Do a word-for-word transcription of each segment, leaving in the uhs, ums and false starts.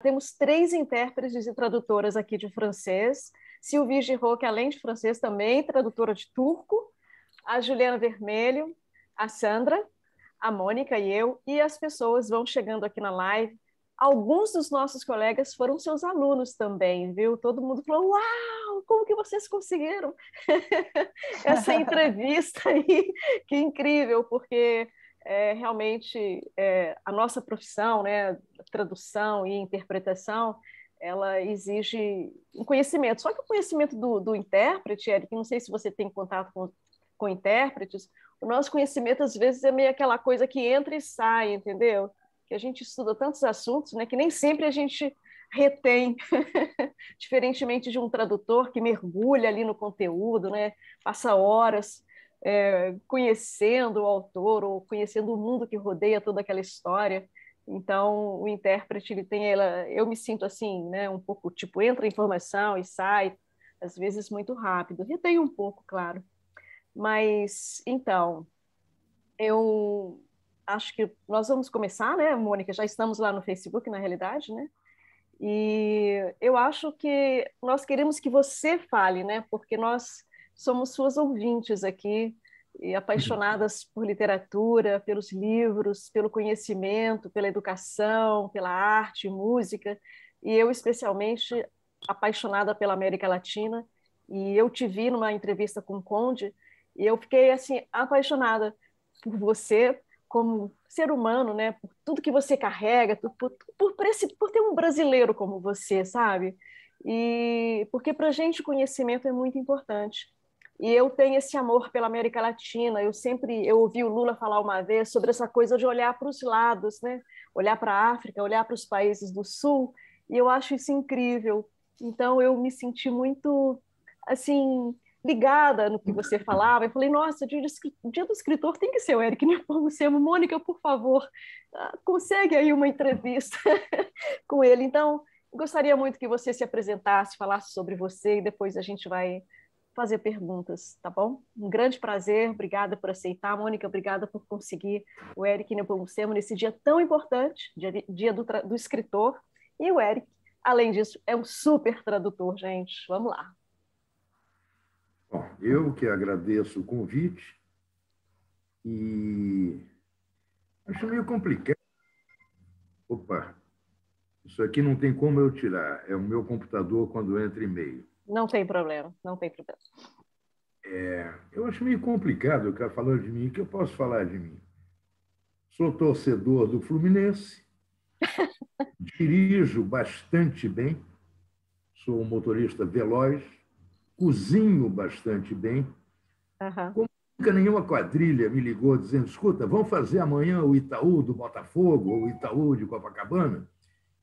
Temos três intérpretes e tradutoras aqui de francês. Sylvie Deroque, além de francês, também tradutora de turco. A Juliana Vermelho, a Sandra, a Mônica e eu. E as pessoas vão chegando aqui na live. Alguns dos nossos colegas foram seus alunos também, viu? Todo mundo falou, uau, como que vocês conseguiram essa entrevista aí? Que incrível, porque é, realmente é, a nossa profissão, né, tradução e interpretação, ela exige um conhecimento. Só que o conhecimento do, do intérprete, Eric, não sei se você tem contato com, com intérpretes, o nosso conhecimento às vezes é meio aquela coisa que entra e sai, entendeu? Que a gente estuda tantos assuntos, né, que nem sempre a gente retém, diferentemente de um tradutor que mergulha ali no conteúdo, né, passa horas é, conhecendo o autor ou conhecendo o mundo que rodeia toda aquela história. Então, o intérprete, ele tem ela, eu me sinto assim, né, um pouco tipo, entra informação e sai, às vezes muito rápido, retém um pouco, claro. Mas, então, eu... acho que nós vamos começar, né, Mônica? Já estamos lá no Facebook, na realidade, né? E eu acho que nós queremos que você fale, né? Porque nós somos suas ouvintes aqui, e apaixonadas por literatura, pelos livros, pelo conhecimento, pela educação, pela arte, música. E eu, especialmente, apaixonada pela América Latina. E eu te vi numa entrevista com o Conde, e eu fiquei, assim, apaixonada por você, como ser humano, né, por tudo que você carrega, por, por, por, por ter um brasileiro como você, sabe? E porque para a gente conhecimento é muito importante. E eu tenho esse amor pela América Latina. Eu sempre eu ouvi o Lula falar uma vez sobre essa coisa de olhar para os lados, né? Olhar para a África, olhar para os países do Sul. E eu acho isso incrível. Então eu me senti muito assim ligada no que você falava, eu falei, nossa, o dia do escritor tem que ser o Eric Nepomuceno. Mônica, por favor, consegue aí uma entrevista com ele. Então, gostaria muito que você se apresentasse, falasse sobre você, e depois a gente vai fazer perguntas, tá bom? Um grande prazer, obrigada por aceitar, Mônica, obrigada por conseguir o Eric Nepomuceno nesse dia tão importante, dia, dia do, do escritor, e o Eric, além disso, é um super tradutor, gente, vamos lá. Bom, eu que agradeço o convite e acho meio complicado. Opa, isso aqui não tem como eu tirar, é o meu computador quando entra e-mail. Não tem problema, não tem problema. É, eu acho meio complicado o cara falando de mim, que eu posso falar de mim. Sou torcedor do Fluminense, dirijo bastante bem, sou um motorista veloz, cozinho bastante bem. Uhum. Como nunca nenhuma quadrilha me ligou dizendo, escuta, vamos fazer amanhã o Itaú do Botafogo ou o Itaú de Copacabana?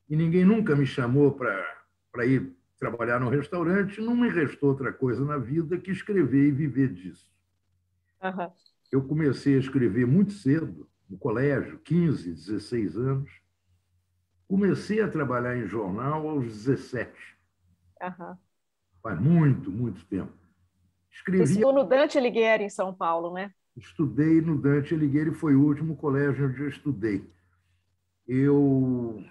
E ninguém nunca me chamou para ir trabalhar num restaurante. Não me restou outra coisa na vida que escrever e viver disso. Uhum. Eu comecei a escrever muito cedo, no colégio, quinze, dezesseis anos. Comecei a trabalhar em jornal aos dezessete. Uhum. Faz muito, muito tempo. Escrevia... Estudou no Dante Alighieri, em São Paulo, né? Estudei no Dante Alighieri, foi o último colégio onde eu estudei. Eu,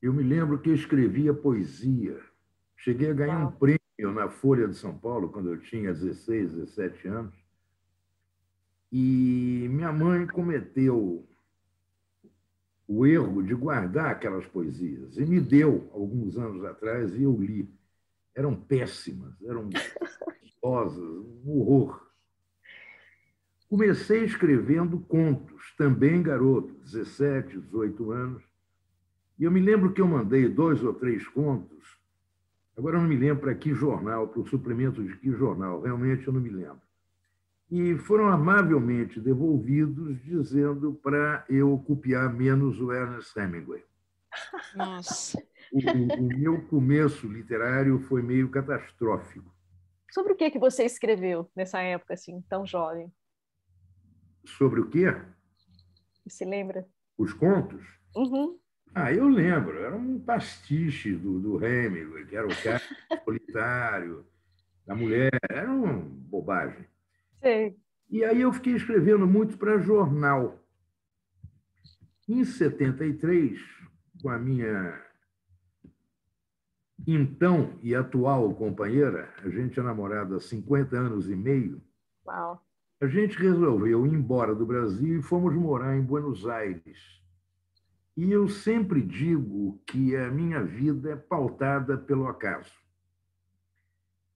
eu me lembro que eu escrevia poesia. Cheguei a ganhar Uau. um prêmio na Folha de São Paulo, quando eu tinha dezesseis, dezessete anos. E minha mãe cometeu o erro de guardar aquelas poesias. E me deu, alguns anos atrás, e eu li. Eram péssimas, eram horrorosas, um horror. Comecei escrevendo contos, também garoto, dezessete, dezoito anos. E eu me lembro que eu mandei dois ou três contos, agora eu não me lembro para que jornal, para o suplemento de que jornal, realmente eu não me lembro. E foram amavelmente devolvidos, dizendo para eu copiar menos o Ernest Hemingway. Nossa! O, o meu começo literário foi meio catastrófico. Sobre o que, que você escreveu nessa época, assim, tão jovem? Sobre o quê? Você lembra? Os contos? Uhum. Ah, eu lembro. Era um pastiche do, do Hemingway, que era o cara solitário, da mulher. Era uma bobagem. Sim. E aí eu fiquei escrevendo muito para jornal. Em setenta e três, com a minha então e atual companheira, a gente é namorada há cinquenta anos e meio. Uau. A gente resolveu ir embora do Brasil e fomos morar em Buenos Aires. E eu sempre digo que a minha vida é pautada pelo acaso.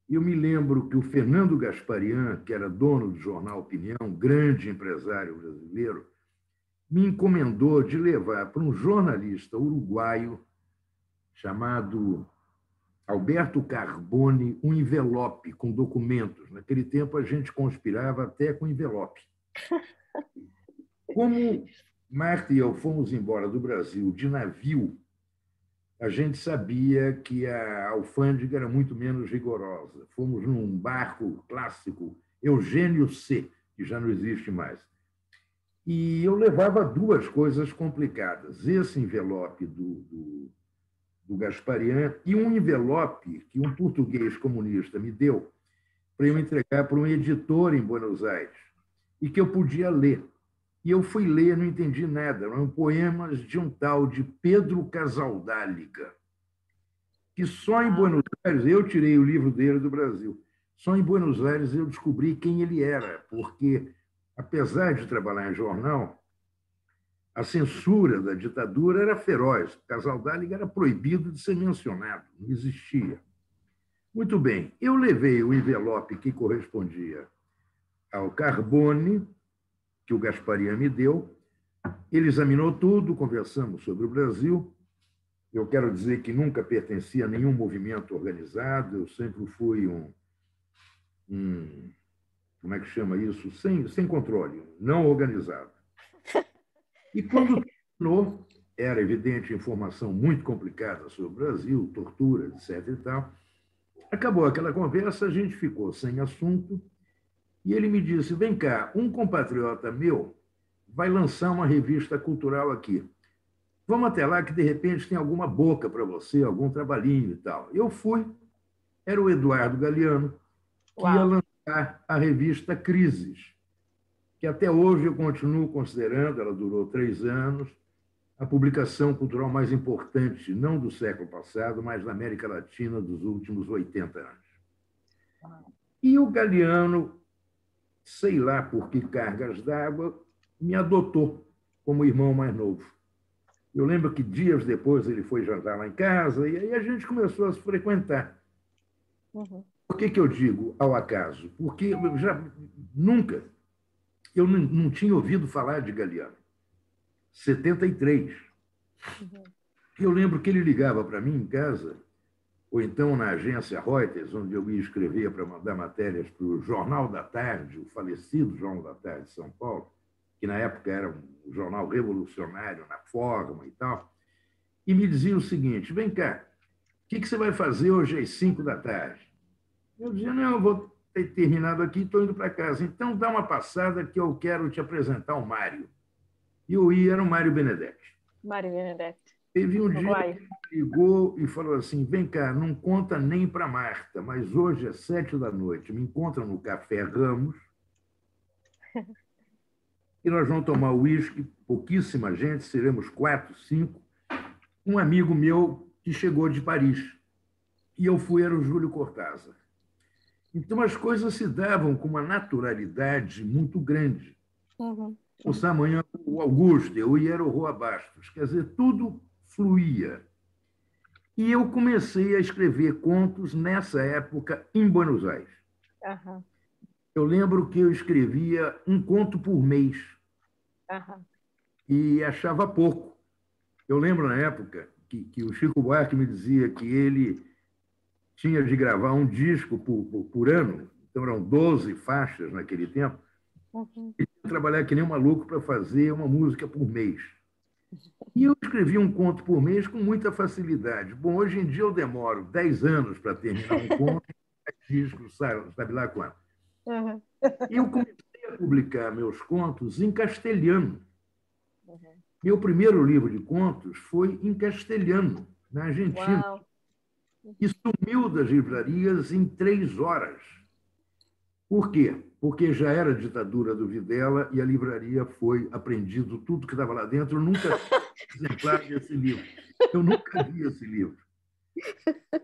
Eu me lembro que o Fernando Gasparian, que era dono do jornal Opinião, grande empresário brasileiro, me encomendou de levar para um jornalista uruguaio chamado Alberto Carboni um envelope com documentos. Naquele tempo, a gente conspirava até com envelope. Como Marta e eu fomos embora do Brasil de navio, a gente sabia que a alfândega era muito menos rigorosa. Fomos num barco clássico, Eugênio C, que já não existe mais. E eu levava duas coisas complicadas. Esse envelope do... do do Gasparian, e um envelope que um português comunista me deu para eu entregar para um editor em Buenos Aires, e que eu podia ler. E eu fui ler, não entendi nada. Eram poemas de um tal de Pedro Casaldáliga, que só em Buenos Aires... Eu tirei o livro dele do Brasil. Só em Buenos Aires eu descobri quem ele era, porque, apesar de trabalhar em jornal, a censura da ditadura era feroz. Casaldáliga era proibido de ser mencionado, não existia. Muito bem, eu levei o envelope que correspondia ao Carboni, que o Gasparian me deu. Ele examinou tudo, conversamos sobre o Brasil. Eu quero dizer que nunca pertenci a nenhum movimento organizado, eu sempre fui um... um como é que chama isso? Sem, sem controle, não organizado. E quando terminou, era evidente informação muito complicada sobre o Brasil, tortura, etcétera e tal. Acabou aquela conversa, a gente ficou sem assunto, e ele me disse: vem cá, um compatriota meu vai lançar uma revista cultural aqui. Vamos até lá que, de repente, tem alguma boca para você, algum trabalhinho e tal. Eu fui, era o Eduardo Galeano, que Uau. ia lançar a revista Crises, que até hoje eu continuo considerando, ela durou três anos, a publicação cultural mais importante, não do século passado, mas da América Latina dos últimos oitenta anos. E o Galeano, sei lá por que cargas d'água, me adotou como irmão mais novo. Eu lembro que dias depois ele foi jantar lá em casa e aí a gente começou a se frequentar. Uhum. Por que que eu digo ao acaso? Porque eu já nunca... Eu não tinha ouvido falar de Galeano. setenta e três. Uhum. Eu lembro que ele ligava para mim em casa, ou então na agência Reuters, onde eu ia escrever para mandar matérias para o Jornal da Tarde, o falecido Jornal da Tarde de São Paulo, que na época era um jornal revolucionário na forma e tal, e me dizia o seguinte: vem cá, o que, que você vai fazer hoje às cinco da tarde? Eu dizia: não, eu vou... terminado aqui, estou indo para casa. Então, dá uma passada que eu quero te apresentar o Mário. E eu ia, era o Mário Benedetti. Mário Benedetti. Teve um Uruguai. dia que ligou e falou assim: vem cá, não conta nem para Marta, mas hoje às sete da noite me encontra no Café Ramos e nós vamos tomar uísque, pouquíssima gente, seremos quatro, cinco. Um amigo meu que chegou de Paris. E eu fui, era o Júlio Cortázar. Então, as coisas se davam com uma naturalidade muito grande. Uhum. O Samanhã, o Augusto, eu ia, era o Rua Bastos. Quer dizer, tudo fluía. E eu comecei a escrever contos nessa época em Buenos Aires. Uhum. Eu lembro que eu escrevia um conto por mês. Uhum. E achava pouco. Eu lembro, na época, que, que o Chico Buarque me dizia que ele... tinha de gravar um disco por, por, por ano, então eram doze faixas naquele tempo, uhum. e tinha que trabalhar que nem um maluco para fazer uma música por mês. E eu escrevi um conto por mês com muita facilidade. Bom, hoje em dia eu demoro dez anos para terminar um conto, disco, sabe, sabe lá quanto. Uhum. Eu comecei a publicar meus contos em castelhano. Uhum. Meu primeiro livro de contos foi em castelhano, na Argentina. Uau. E sumiu das livrarias em três horas. Por quê? Porque já era a ditadura do Videla e a livraria foi apreendido, tudo que estava lá dentro. Eu nunca exemplar desse livro. Eu nunca vi esse livro.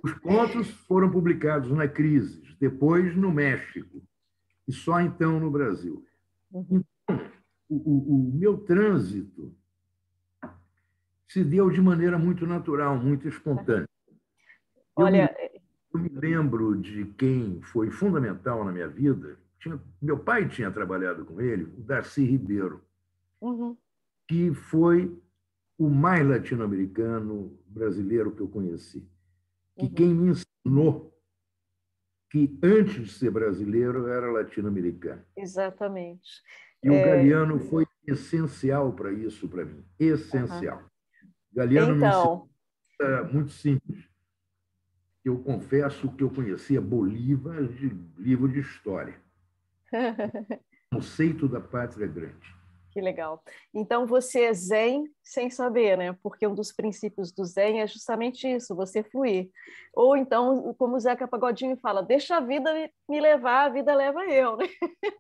Os contos foram publicados na Crises, depois no México e só então no Brasil. Então, o, o, o meu trânsito se deu de maneira muito natural, muito espontânea. Olha, eu me, eu me lembro de quem foi fundamental na minha vida. Tinha, meu pai tinha trabalhado com ele, o Darcy Ribeiro, uhum. que foi o mais latino-americano brasileiro que eu conheci. Que uhum. quem me ensinou que antes de ser brasileiro era latino-americano. Exatamente. E é... o Galeano foi essencial para isso, para mim. Essencial. Uhum. Galeano então... me ensinou muito simples. Eu confesso que eu conhecia Bolívar de livro de história. O conceito da pátria grande. Que legal. Então, você é zen sem saber, né? Porque um dos princípios do zen é justamente isso, você fluir. Ou então, como o Zeca Pagodinho fala, deixa a vida me levar, a vida leva eu, né?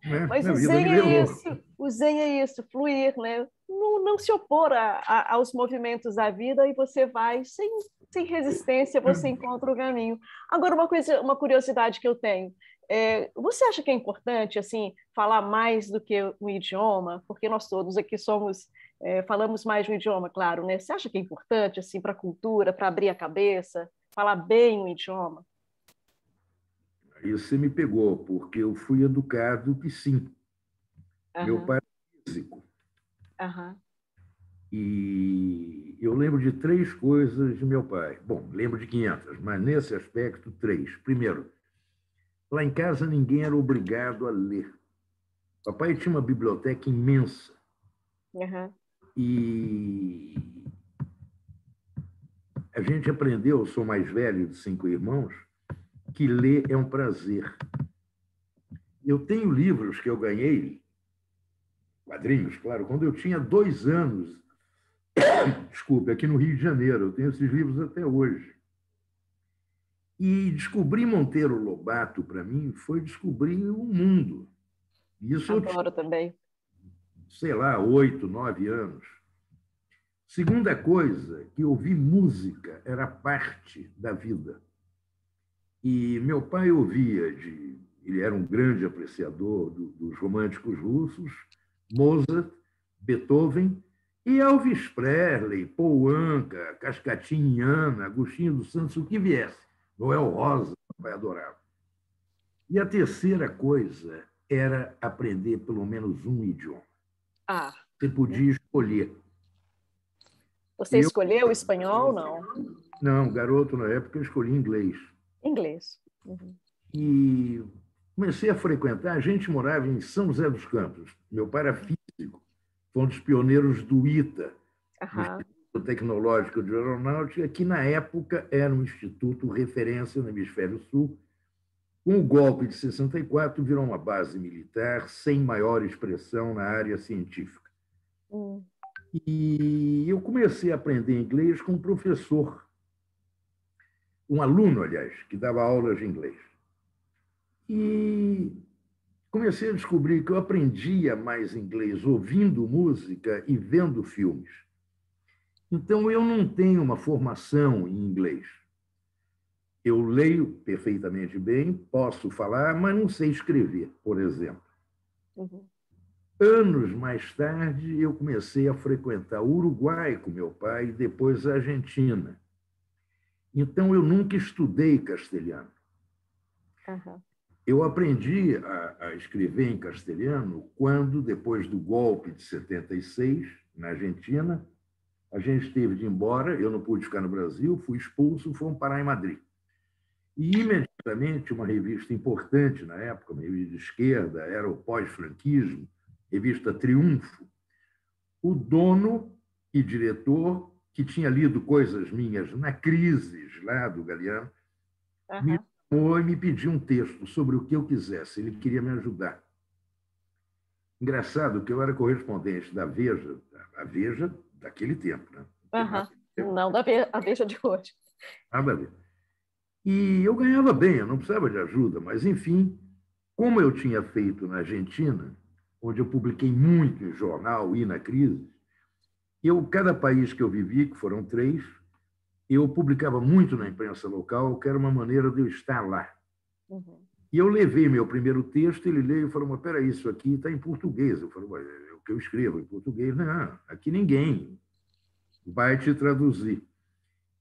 É, mas o zen é isso, o zen é isso, fluir, né? Não, não se opor a, a, aos movimentos da vida e você vai sem, sem resistência, você encontra o caminho. Agora, uma coisa, uma curiosidade que eu tenho. É, você acha que é importante assim falar mais do que um idioma? Porque nós todos aqui somos é, falamos mais de um idioma, claro, né? Você acha que é importante assim para a cultura, para abrir a cabeça, falar bem um idioma? Aí você me pegou, porque eu fui educado que sim. Uhum. Meu pai é físico. Uhum. E eu lembro de três coisas de meu pai. Bom, lembro de quinhentas, mas nesse aspecto, três. Primeiro, lá em casa, ninguém era obrigado a ler. Papai tinha uma biblioteca imensa. Uhum. E a gente aprendeu, eu sou mais velho de cinco irmãos, que ler é um prazer. Eu tenho livros que eu ganhei, quadrinhos, claro, quando eu tinha dois anos. Desculpe, aqui no Rio de Janeiro. Eu tenho esses livros até hoje. E descobrir Monteiro Lobato, para mim, foi descobrir o mundo. Isso Adoro eu tinha, também. Sei lá, oito, nove anos. Segunda coisa, que ouvir música era parte da vida. E meu pai ouvia, de, ele era um grande apreciador do, dos românticos russos, Mozart, Beethoven, e Elvis Presley, Paul Anka, Cascatinha Indiana, Agostinho dos Santos, o que viesse. Noel Rosa, vai adorar. E a terceira coisa era aprender pelo menos um idioma. Ah. Você podia escolher. Você eu... escolheu o espanhol ou não? Não, garoto, na época eu escolhi inglês. Inglês. Uhum. E comecei a frequentar, a gente morava em São José dos Campos. Meu pai era físico, foi um dos pioneiros do I T A. Aham. Instituto Tecnológico de Aeronáutica, que na época era um instituto referência no Hemisfério Sul. Com o golpe de sessenta e quatro, virou uma base militar sem maior expressão na área científica. Hum. E eu comecei a aprender inglês com um professor, um aluno, aliás, que dava aulas de inglês. E comecei a descobrir que eu aprendia mais inglês ouvindo música e vendo filmes. Então, eu não tenho uma formação em inglês. Eu leio perfeitamente bem, posso falar, mas não sei escrever, por exemplo. Uhum. Anos mais tarde, eu comecei a frequentar o Uruguai com meu pai e depois a Argentina. Então, eu nunca estudei castelhano. Uhum. Eu aprendi a, a escrever em castelhano quando, depois do golpe de setenta e seis, na Argentina, a gente teve de ir embora, eu não pude ficar no Brasil, fui expulso, fomos parar em Madrid. E, imediatamente, uma revista importante na época, uma revista de esquerda, era o pós-franquismo, revista Triunfo, o dono e diretor, que tinha lido coisas minhas na Crises, lá do Galeano, uhum. me chamou e me pediu um texto sobre o que eu quisesse, ele queria me ajudar. Engraçado que eu era correspondente da Veja, a Veja, daquele tempo, né? Uhum. Não da Veja de hoje. Nada a ver. E eu ganhava bem, eu não precisava de ajuda, mas, enfim, Como eu tinha feito na Argentina, onde eu publiquei muito em jornal e na Crises, eu, cada país que eu vivi, que foram três, eu publicava muito na imprensa local, que era uma maneira de eu estar lá. Uhum. E eu levei meu primeiro texto, ele leu e falou, mas peraí, isso aqui está em português. Eu falei, mas é o que eu escrevo em português? Não, aqui ninguém vai te traduzir.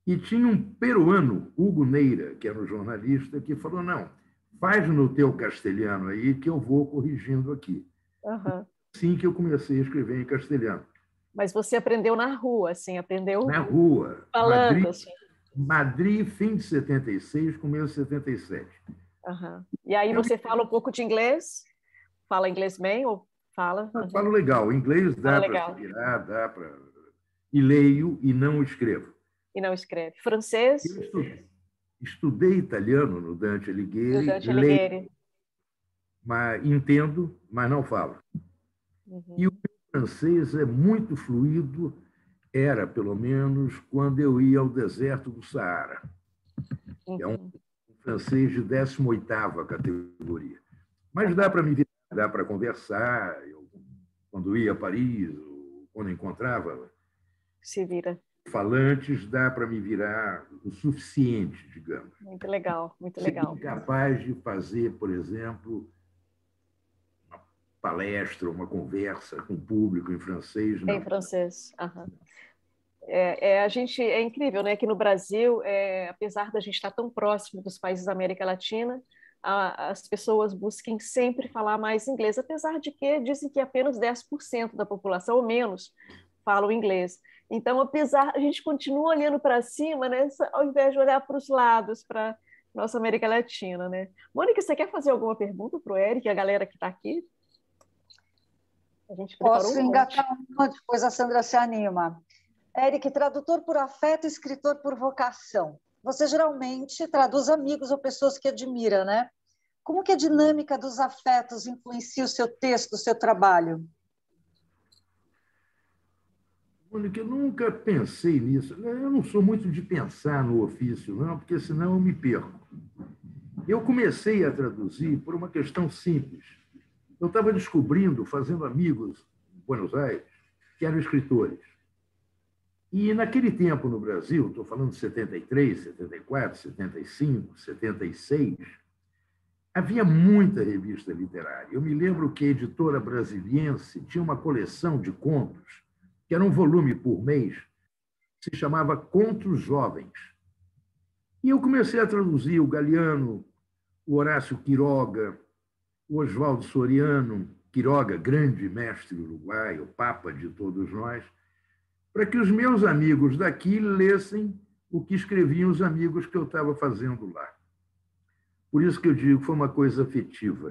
E tinha um peruano, Hugo Neira, que era um jornalista, que falou, não, faz no teu castelhano aí que eu vou corrigindo aqui. Uhum. Assim que eu comecei a escrever em castelhano. Mas você aprendeu na rua, assim, aprendeu... Na rua. Falando, Madrid, assim. Madrid, fim de setenta e seis, começo de setenta e sete. Uhum. E aí você fala um pouco de inglês? Fala inglês bem ou fala? Eu falo legal. Inglês dá para se virar, dá para... E leio e não escrevo. E não escreve. Francês? Eu estudei, estudei italiano no Dante Alighieri. No Dante Alighieri. Leio, mas entendo, mas não falo. Uhum. E o francês é muito fluido, era, pelo menos, quando eu ia ao deserto do Saara. Uhum. É um francês de décima oitava categoria. Mas dá para me virar, dá para conversar. Eu, quando ia a Paris, ou quando encontrava... Se vira. Falantes, dá para me virar o suficiente, digamos. Muito legal, muito legal. Ser capaz de fazer, por exemplo... palestra, uma conversa com o público em francês. Não. Em francês, aham. É, é, a gente, é incrível, né? Que no Brasil, é, apesar da gente estar tão próximo dos países da América Latina, a, as pessoas busquem sempre falar mais inglês, apesar de que dizem que apenas dez por cento da população, ou menos, falam inglês. Então, apesar, a gente continua olhando para cima, né? Ao invés de olhar para os lados, para nossa América Latina, né? Mônica, você quer fazer alguma pergunta para o Eric, a galera que está aqui? A gente Posso um engatar uma, depois a Sandra se anima. Eric, tradutor por afeto, escritor por vocação. Você geralmente traduz amigos ou pessoas que admira, né? Como que a dinâmica dos afetos influencia o seu texto, o seu trabalho? Mônica, eu nunca pensei nisso. Eu não sou muito de pensar no ofício, não, porque senão eu me perco. Eu comecei a traduzir por uma questão simples. Eu estava descobrindo, fazendo amigos em Buenos Aires, que eram escritores. E, naquele tempo, no Brasil, estou falando de setenta e três, setenta e quatro, setenta e cinco, setenta e seis, havia muita revista literária. Eu me lembro que a Editora Brasiliense tinha uma coleção de contos, que era um volume por mês, que se chamava Contos Jovens. E eu comecei a traduzir o Galeano, o Horácio Quiroga, o Oswaldo Soriano, Quiroga, grande mestre uruguaio, papa de todos nós, para que os meus amigos daqui lessem o que escreviam os amigos que eu estava fazendo lá. Por isso que eu digo que foi uma coisa afetiva.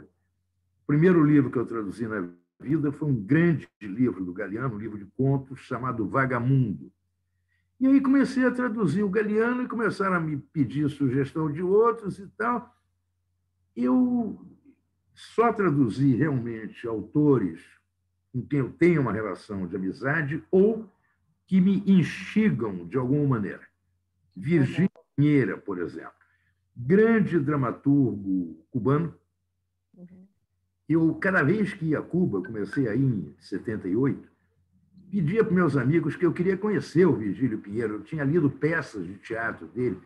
O primeiro livro que eu traduzi na vida foi um grande livro do Galeano, um livro de contos chamado Vagamundo. E aí comecei a traduzir o Galeano e começaram a me pedir sugestão de outros e tal. Eu... Só traduzir realmente autores com quem eu tenho uma relação de amizade ou que me instigam de alguma maneira. Virgílio Pinheiro, por exemplo, grande dramaturgo cubano. Uhum. Eu, cada vez que ia a Cuba, comecei aí em setenta e oito, pedia para meus amigos que eu queria conhecer o Virgílio Pinheiro. Eu tinha lido peças de teatro dele.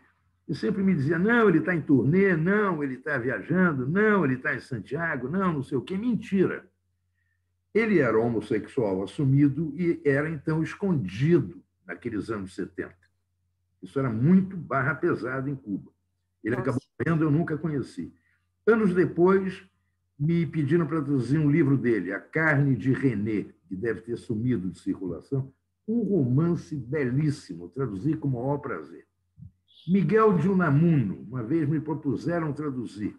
Eu sempre me dizia, não, ele está em turnê, não, ele está viajando, não, ele está em Santiago, não, não sei o quê. Mentira. Ele era homossexual assumido e era, então, escondido naqueles anos setenta. Isso era muito barra pesada em Cuba. Ele Nossa. Acabou vendo, eu nunca conheci. Anos depois, me pediram para traduzir um livro dele, A Carne de René, que deve ter sumido de circulação, um romance belíssimo, traduzi com o maior prazer. Miguel de Unamuno, uma vez me propuseram traduzir.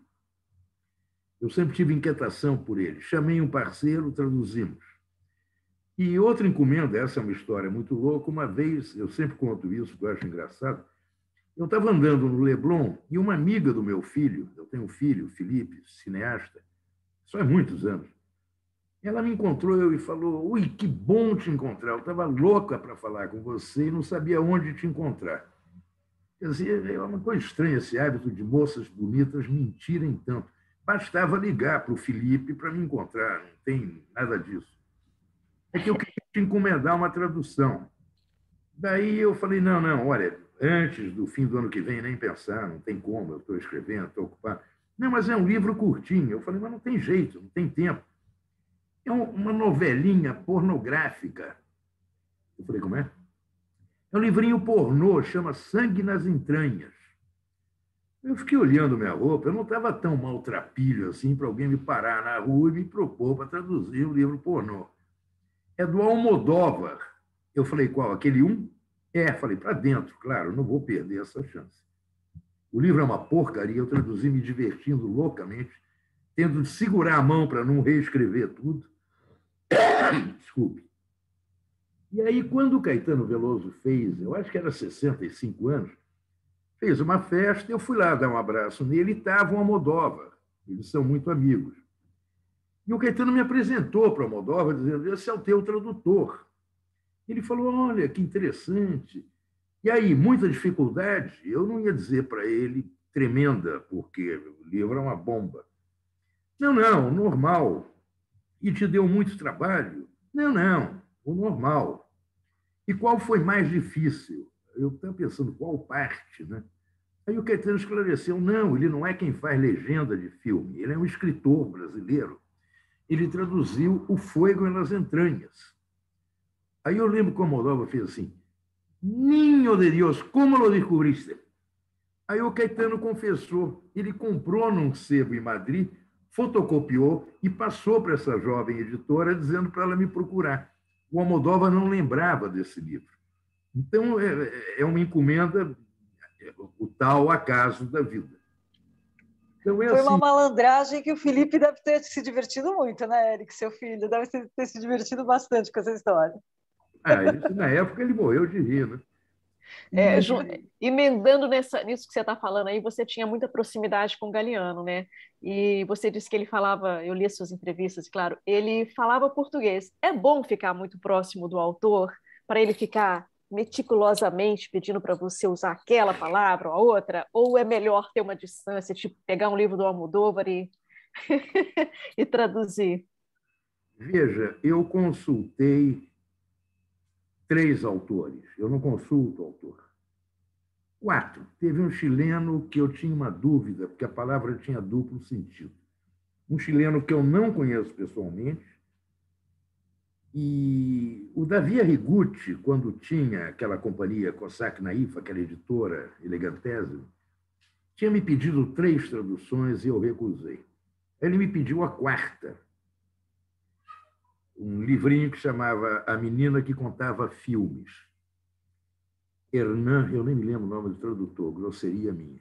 Eu sempre tive inquietação por ele. Chamei um parceiro, traduzimos. E outra encomenda, essa é uma história muito louca, uma vez, eu sempre conto isso, que eu acho engraçado, eu estava andando no Leblon e uma amiga do meu filho, eu tenho um filho, Felipe, cineasta, só há muitos anos, ela me encontrou e falou, ui, que bom te encontrar, eu estava louca para falar com você e não sabia onde te encontrar. Quer dizer, é uma coisa estranha esse hábito de moças bonitas mentirem tanto. Bastava ligar para o Felipe para me encontrar, não tem nada disso. É que eu queria te encomendar uma tradução. Daí eu falei, não, não, olha, antes do fim do ano que vem, nem pensar, não tem como, eu estou escrevendo, estou ocupado. Não, mas é um livro curtinho. Eu falei, mas não tem jeito, não tem tempo. É uma novelinha pornográfica. Eu falei, como é? É um livrinho pornô, chama Sangue nas Entranhas. Eu fiquei olhando minha roupa, eu não estava tão maltrapilho assim para alguém me parar na rua e me propor para traduzir o livro pornô. É do Almodóvar. Eu falei, qual? Aquele um? É, falei, para dentro, claro, não vou perder essa chance. O livro é uma porcaria, eu traduzi me divertindo loucamente, tendo de segurar a mão para não reescrever tudo. Desculpe. E aí, quando o Caetano Veloso fez, eu acho que era sessenta e cinco anos, fez uma festa, eu fui lá dar um abraço nele e estava o Almodóvar. Eles são muito amigos. E o Caetano me apresentou para o Almodóvar, dizendo, esse é o teu tradutor. Ele falou, olha, que interessante. E aí, muita dificuldade, eu não ia dizer para ele tremenda, porque o livro é uma bomba. Não, não, normal. E te deu muito trabalho? Não, não, o normal. E qual foi mais difícil? Eu estava pensando, qual parte, né? Aí o Caetano esclareceu, não, ele não é quem faz legenda de filme, ele é um escritor brasileiro. Ele traduziu O Fogo nas Entranhas. Aí eu lembro que o Almodóvar fez assim, Ninho de Deus, como lo descobriste? Aí o Caetano confessou, ele comprou num sebo em Madrid, fotocopiou e passou para essa jovem editora dizendo para ela me procurar. O Almodóvar não lembrava desse livro. Então, é uma encomenda, o tal acaso da vida. Então, é Foi assim. Uma malandragem que o Felipe deve ter se divertido muito, né, Eric? Seu filho deve ter se divertido bastante com essa história. Ah, isso, na época ele morreu de rir, né? É, Ju, emendando nessa, nisso que você está falando aí, você tinha muita proximidade com o Galeano, né? E você disse que ele falava, eu li as suas entrevistas, claro, ele falava português. É bom ficar muito próximo do autor para ele ficar meticulosamente pedindo para você usar aquela palavra ou a outra? Ou é melhor ter uma distância, tipo pegar um livro do Almodóvar e, e traduzir? Veja, eu consultei três autores, eu não consulto autor. Quatro. Teve um chileno que eu tinha uma dúvida, porque a palavra tinha duplo sentido. Um chileno que eu não conheço pessoalmente, e o Davi Arrigucci, quando tinha aquela companhia Cossack Naifa, aquela editora elegantésima, tinha me pedido três traduções e eu recusei. Ele me pediu a quarta, um livrinho que chamava A Menina que Contava Filmes. Hernan, eu nem me lembro o nome do tradutor, grosseria minha.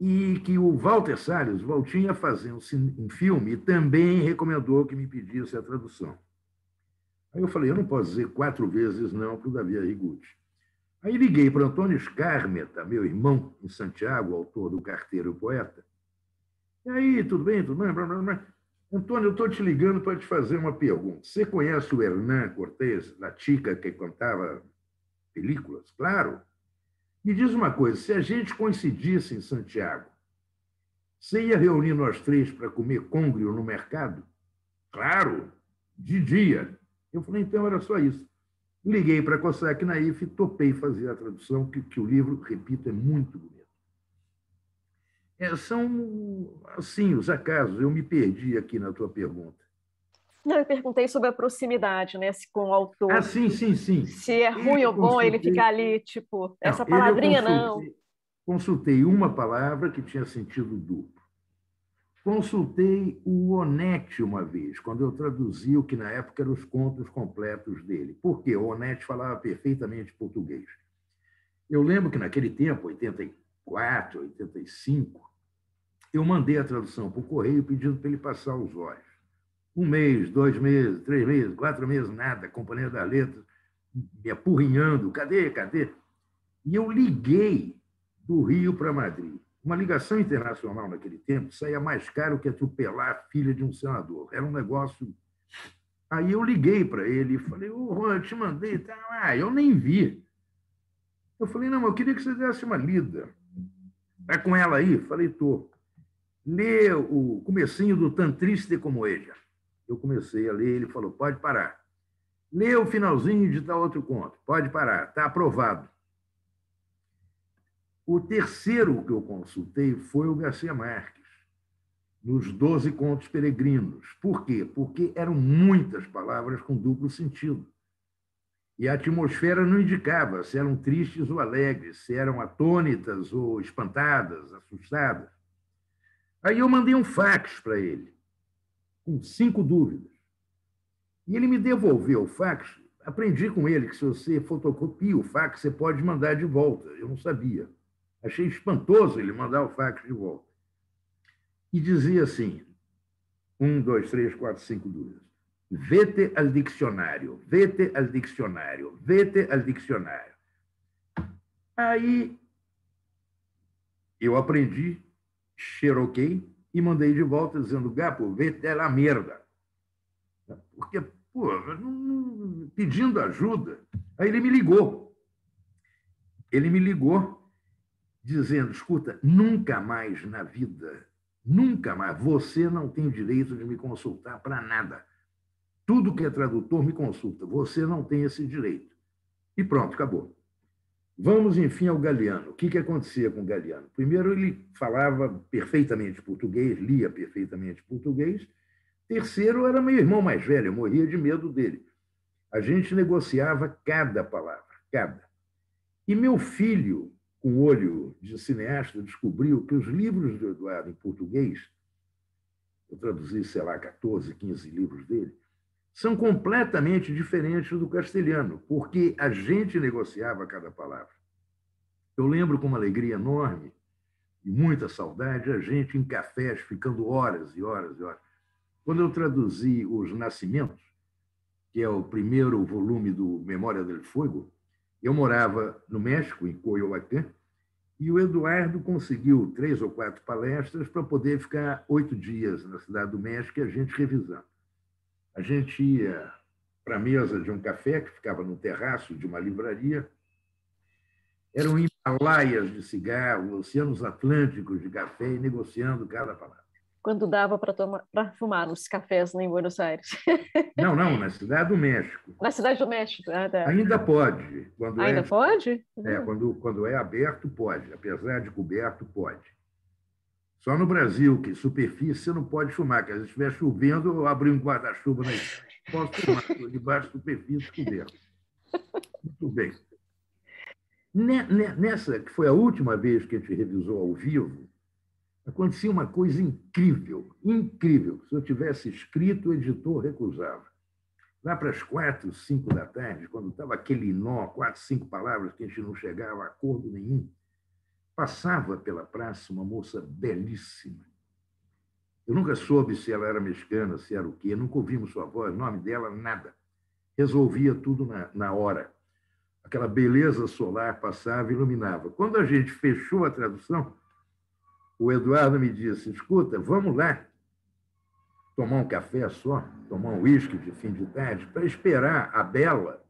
E que o Walter Salles, Valtinho, ia fazer um filme e também recomendou que me pedisse a tradução. Aí eu falei, eu não posso dizer quatro vezes não para o Davi Arrigucci. Aí liguei para Antônio Skármeta, meu irmão em Santiago, autor do Carteiro e o Poeta. E aí, tudo bem? Tudo bem? Blá, blá, blá. Antônio, eu estou te ligando para te fazer uma pergunta. Você conhece o Hernán Cortés, a chica que contava películas? Claro. Me diz uma coisa, se a gente coincidisse em Santiago, você ia reunir nós três para comer congrio no mercado? Claro, de dia. Eu falei, então era só isso. Liguei para a Cossack Naif e topei fazer a tradução, que, que o livro, repito, é muito bonito. É, são, assim, os acasos. Eu me perdi aqui na tua pergunta. Não, eu perguntei sobre a proximidade, né, se com o autor. Ah, sim, sim, sim. Se é ruim eu ou bom ele ficar ali, tipo, não, essa palavrinha não. Consultei uma palavra que tinha sentido duplo. Consultei o Onetti uma vez, quando eu traduzi o que na época eram os contos completos dele. Por quê? O Onetti falava perfeitamente português. Eu lembro que naquele tempo, oitenta e quatro, oitenta e cinco, eu mandei a tradução por correio pedindo para ele passar os olhos. Um mês, dois meses, três meses, quatro meses, nada. A Companhia das Letras me apurrinhando. Cadê, cadê? E eu liguei do Rio para Madrid. Uma ligação internacional naquele tempo saía mais caro que atropelar a filha de um senador. Era um negócio... Aí eu liguei para ele e falei, ô, Juan, eu te mandei. Ah, eu nem vi. Eu falei, não, mas eu queria que você desse uma lida. Está com ela aí? Falei, tô. lê o comecinho do Tan Triste Como Eja. Eu comecei a ler, ele falou, pode parar. Lê o finalzinho de Tal Outro Conto, pode parar, está aprovado. O terceiro que eu consultei foi o García Márquez, nos doze Contos Peregrinos. Por quê? Porque eram muitas palavras com duplo sentido. E a atmosfera não indicava se eram tristes ou alegres, se eram atônitas ou espantadas, assustadas. Aí eu mandei um fax para ele, com cinco dúvidas. E ele me devolveu o fax. Aprendi com ele que se você fotocopia o fax, você pode mandar de volta. Eu não sabia. Achei espantoso ele mandar o fax de volta. E dizia assim, um, dois, três, quatro, cinco dúvidas. Vete al dicionário, vete al dicionário, vete al dicionário. Aí eu aprendi, xeroquei e mandei de volta dizendo, Gapo, vete a la merda. Porque, pô, pedindo ajuda. Aí ele me ligou. Ele me ligou dizendo, escuta, nunca mais na vida, nunca mais, você não tem direito de me consultar para nada. Tudo que é tradutor me consulta. Você não tem esse direito. E pronto, acabou. Vamos, enfim, ao Galeano. O que, que acontecia com o Galeano? Primeiro, ele falava perfeitamente português, lia perfeitamente português. Terceiro, era meu irmão mais velho, eu morria de medo dele. A gente negociava cada palavra, cada. E meu filho, com olho de cineasta, descobriu que os livros do Eduardo em português, eu traduzi, sei lá, quatorze, quinze livros dele, são completamente diferentes do castelhano, porque a gente negociava cada palavra. Eu lembro com uma alegria enorme e muita saudade a gente em cafés ficando horas e horas e horas. Quando eu traduzi Os Nascimentos, que é o primeiro volume do Memória del Fuego, eu morava no México, em Coyoacán, e o Eduardo conseguiu três ou quatro palestras para poder ficar oito dias na Cidade do México e a gente revisando. A gente ia para a mesa de um café que ficava no terraço de uma livraria. Eram Himalaias de cigarro, oceanos atlânticos de café, e negociando cada palavra. Quando dava para tomar, para fumar nos cafés em Buenos Aires? Não, não, na Cidade do México. Na Cidade do México, ah, tá. Ainda pode. Quando Ainda é, pode? É, quando, quando é aberto, pode. Apesar de coberto, pode. Só no Brasil, que superfície, você não pode fumar. Porque se estiver chovendo, eu abri um guarda-chuva na esquina. Posso fumar debaixo de superfície coberta. Muito bem. Nessa, que foi a última vez que a gente revisou ao vivo, acontecia uma coisa incrível, incrível. Se eu tivesse escrito, o editor recusava. Lá para as quatro, cinco da tarde, quando estava aquele nó, quatro, cinco palavras que a gente não chegava a acordo nenhum, passava pela praça uma moça belíssima. Eu nunca soube se ela era mexicana, se era o quê, nunca ouvimos sua voz, nome dela, nada. Resolvia tudo na, na hora. Aquela beleza solar passava e iluminava. Quando a gente fechou a tradução, o Eduardo me disse, escuta, vamos lá tomar um café só, tomar um uísque de fim de tarde, para esperar a Bela,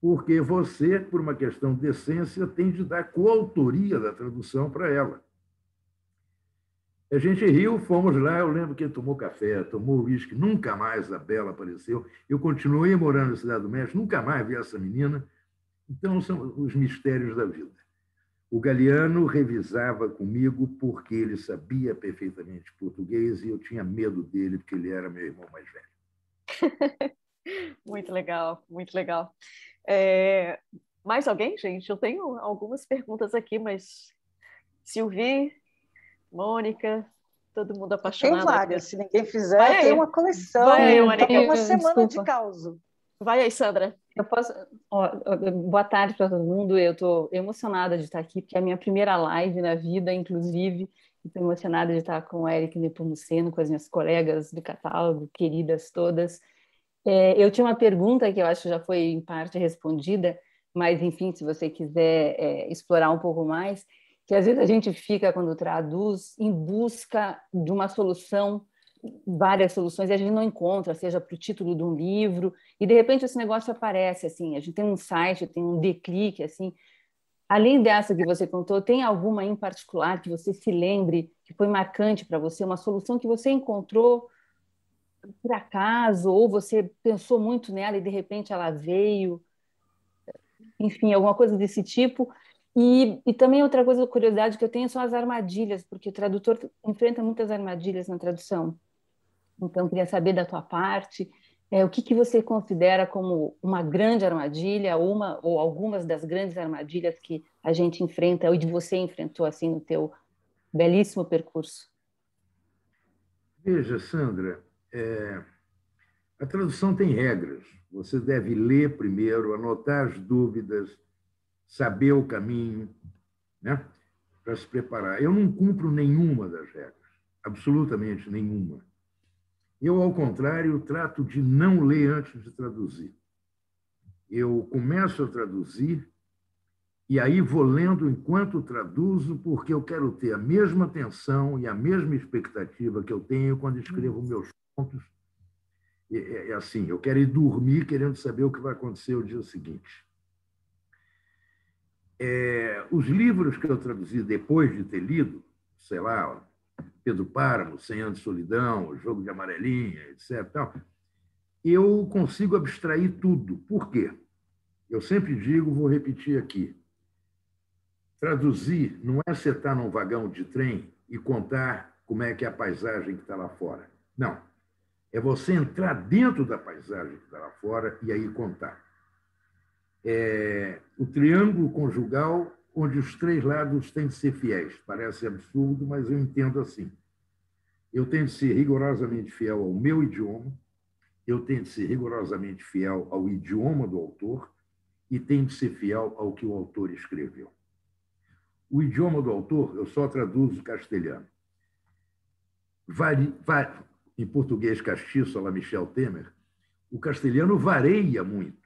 porque você, por uma questão de decência, tem de dar coautoria da tradução para ela. A gente riu, fomos lá, eu lembro que ele tomou café, tomou uísque, nunca mais a Bela apareceu. Eu continuei morando na Cidade do México, nunca mais vi essa menina. Então, são os mistérios da vida. O Galeano revisava comigo porque ele sabia perfeitamente português e eu tinha medo dele porque ele era meu irmão mais velho. Muito legal, muito legal. É... Mais alguém, gente? Eu tenho algumas perguntas aqui, mas Sylvie, Mônica, todo mundo apaixonado. Tem várias, se ninguém fizer, vai tem aí. Uma coleção. Vai aí, Mônica. Tem uma semana Desculpa. de causa. Vai aí, Sandra. Eu posso... Ó, boa tarde para todo mundo. Eu estou emocionada de estar aqui, porque é a minha primeira live na vida, inclusive. Estou emocionada de estar com o Eric Nepomuceno, com as minhas colegas do catálogo, queridas todas. É, eu tinha uma pergunta que eu acho que já foi, em parte, respondida, mas, enfim, se você quiser é, explorar um pouco mais, que às vezes a gente fica, quando traduz, em busca de uma solução, várias soluções, e a gente não encontra, seja para o título de um livro, e de repente esse negócio aparece, assim, a gente tem um site, tem um declique, assim, Além dessa que você contou, tem alguma em particular que você se lembre, que foi marcante para você, uma solução que você encontrou por acaso, ou você pensou muito nela e de repente ela veio? Enfim, alguma coisa desse tipo. E, e também outra coisa, curiosidade que eu tenho são as armadilhas, porque o tradutor enfrenta muitas armadilhas na tradução. Então, queria saber da tua parte, é, o que, que você considera como uma grande armadilha, ou, uma, ou algumas das grandes armadilhas que a gente enfrenta, ou de você enfrentou assim no teu belíssimo percurso? Veja, Sandra, é, a tradução tem regras. Você deve ler primeiro, anotar as dúvidas, saber o caminho, né, para se preparar. Eu não cumpro nenhuma das regras, absolutamente nenhuma. Eu, ao contrário, trato de não ler antes de traduzir. Eu começo a traduzir e aí vou lendo enquanto traduzo, porque eu quero ter a mesma atenção e a mesma expectativa que eu tenho quando escrevo meus contos. É assim, eu quero ir dormir querendo saber o que vai acontecer o dia seguinte. É, os livros que eu traduzi depois de ter lido, sei lá, Pedro Páramo, Cem Anos de Solidão, O Jogo de Amarelinha, etcétera, tal, eu consigo abstrair tudo. Por quê? Eu sempre digo, vou repetir aqui, traduzir não é sentar num vagão de trem e contar como é que é a paisagem que está lá fora. Não. É você entrar dentro da paisagem que está lá fora e aí contar. É, o triângulo conjugal, onde os três lados têm de ser fiéis. Parece absurdo, mas eu entendo assim. Eu tenho de ser rigorosamente fiel ao meu idioma, eu tenho de ser rigorosamente fiel ao idioma do autor e tenho de ser fiel ao que o autor escreveu. O idioma do autor, eu só traduzo castelhano. Vari, vari, em português castiço, à la Michel Temer, o castelhano varia muito.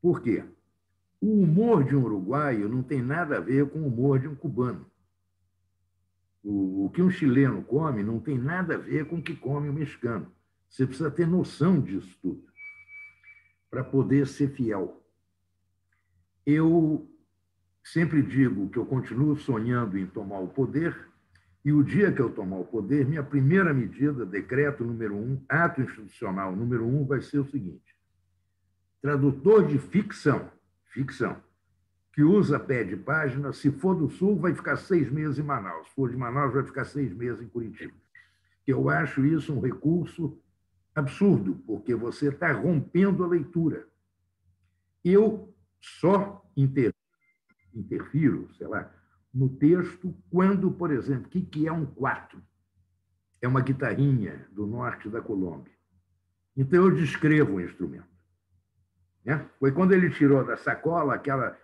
Por quê? O humor de um uruguaio não tem nada a ver com o humor de um cubano. O, o que um chileno come não tem nada a ver com o que come um mexicano. Você precisa ter noção disso tudo para poder ser fiel. Eu sempre digo que eu continuo sonhando em tomar o poder e o dia que eu tomar o poder, minha primeira medida, decreto número um, ato institucional número um, vai ser o seguinte. Tradutor de ficção, ficção, que usa pé de página, se for do Sul, vai ficar seis meses em Manaus. Se for de Manaus, vai ficar seis meses em Curitiba. Eu acho isso um recurso absurdo, porque você está rompendo a leitura. Eu só interfiro, interfiro, sei lá, no texto quando, por exemplo, o que, que é um quatro? É uma guitarrinha do norte da Colômbia. Então, eu descrevo o instrumento. Né? Foi quando ele tirou da sacola aquela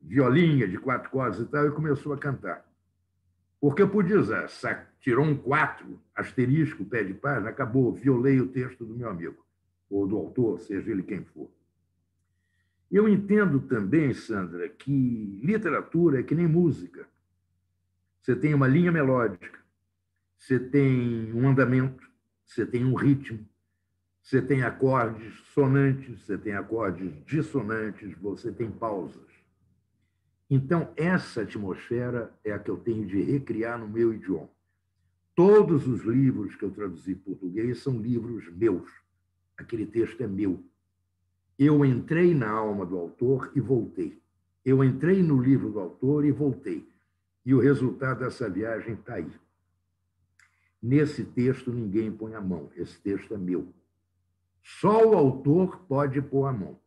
violinha de quatro cordas e tal e começou a cantar. Porque eu podia usar, tirou um quatro, asterisco, pé de página, acabou, violei o texto do meu amigo, ou do autor, seja ele quem for. Eu entendo também, Sandra, que literatura é que nem música. Você tem uma linha melódica, você tem um andamento, você tem um ritmo, você tem acordes sonantes, você tem acordes dissonantes, você tem pausas. Então, essa atmosfera é a que eu tenho de recriar no meu idioma. Todos os livros que eu traduzi em português são livros meus. Aquele texto é meu. Eu entrei na alma do autor e voltei. Eu entrei no livro do autor e voltei. E o resultado dessa viagem está aí. Nesse texto, ninguém põe a mão. Esse texto é meu. Só o autor pode pôr a mão.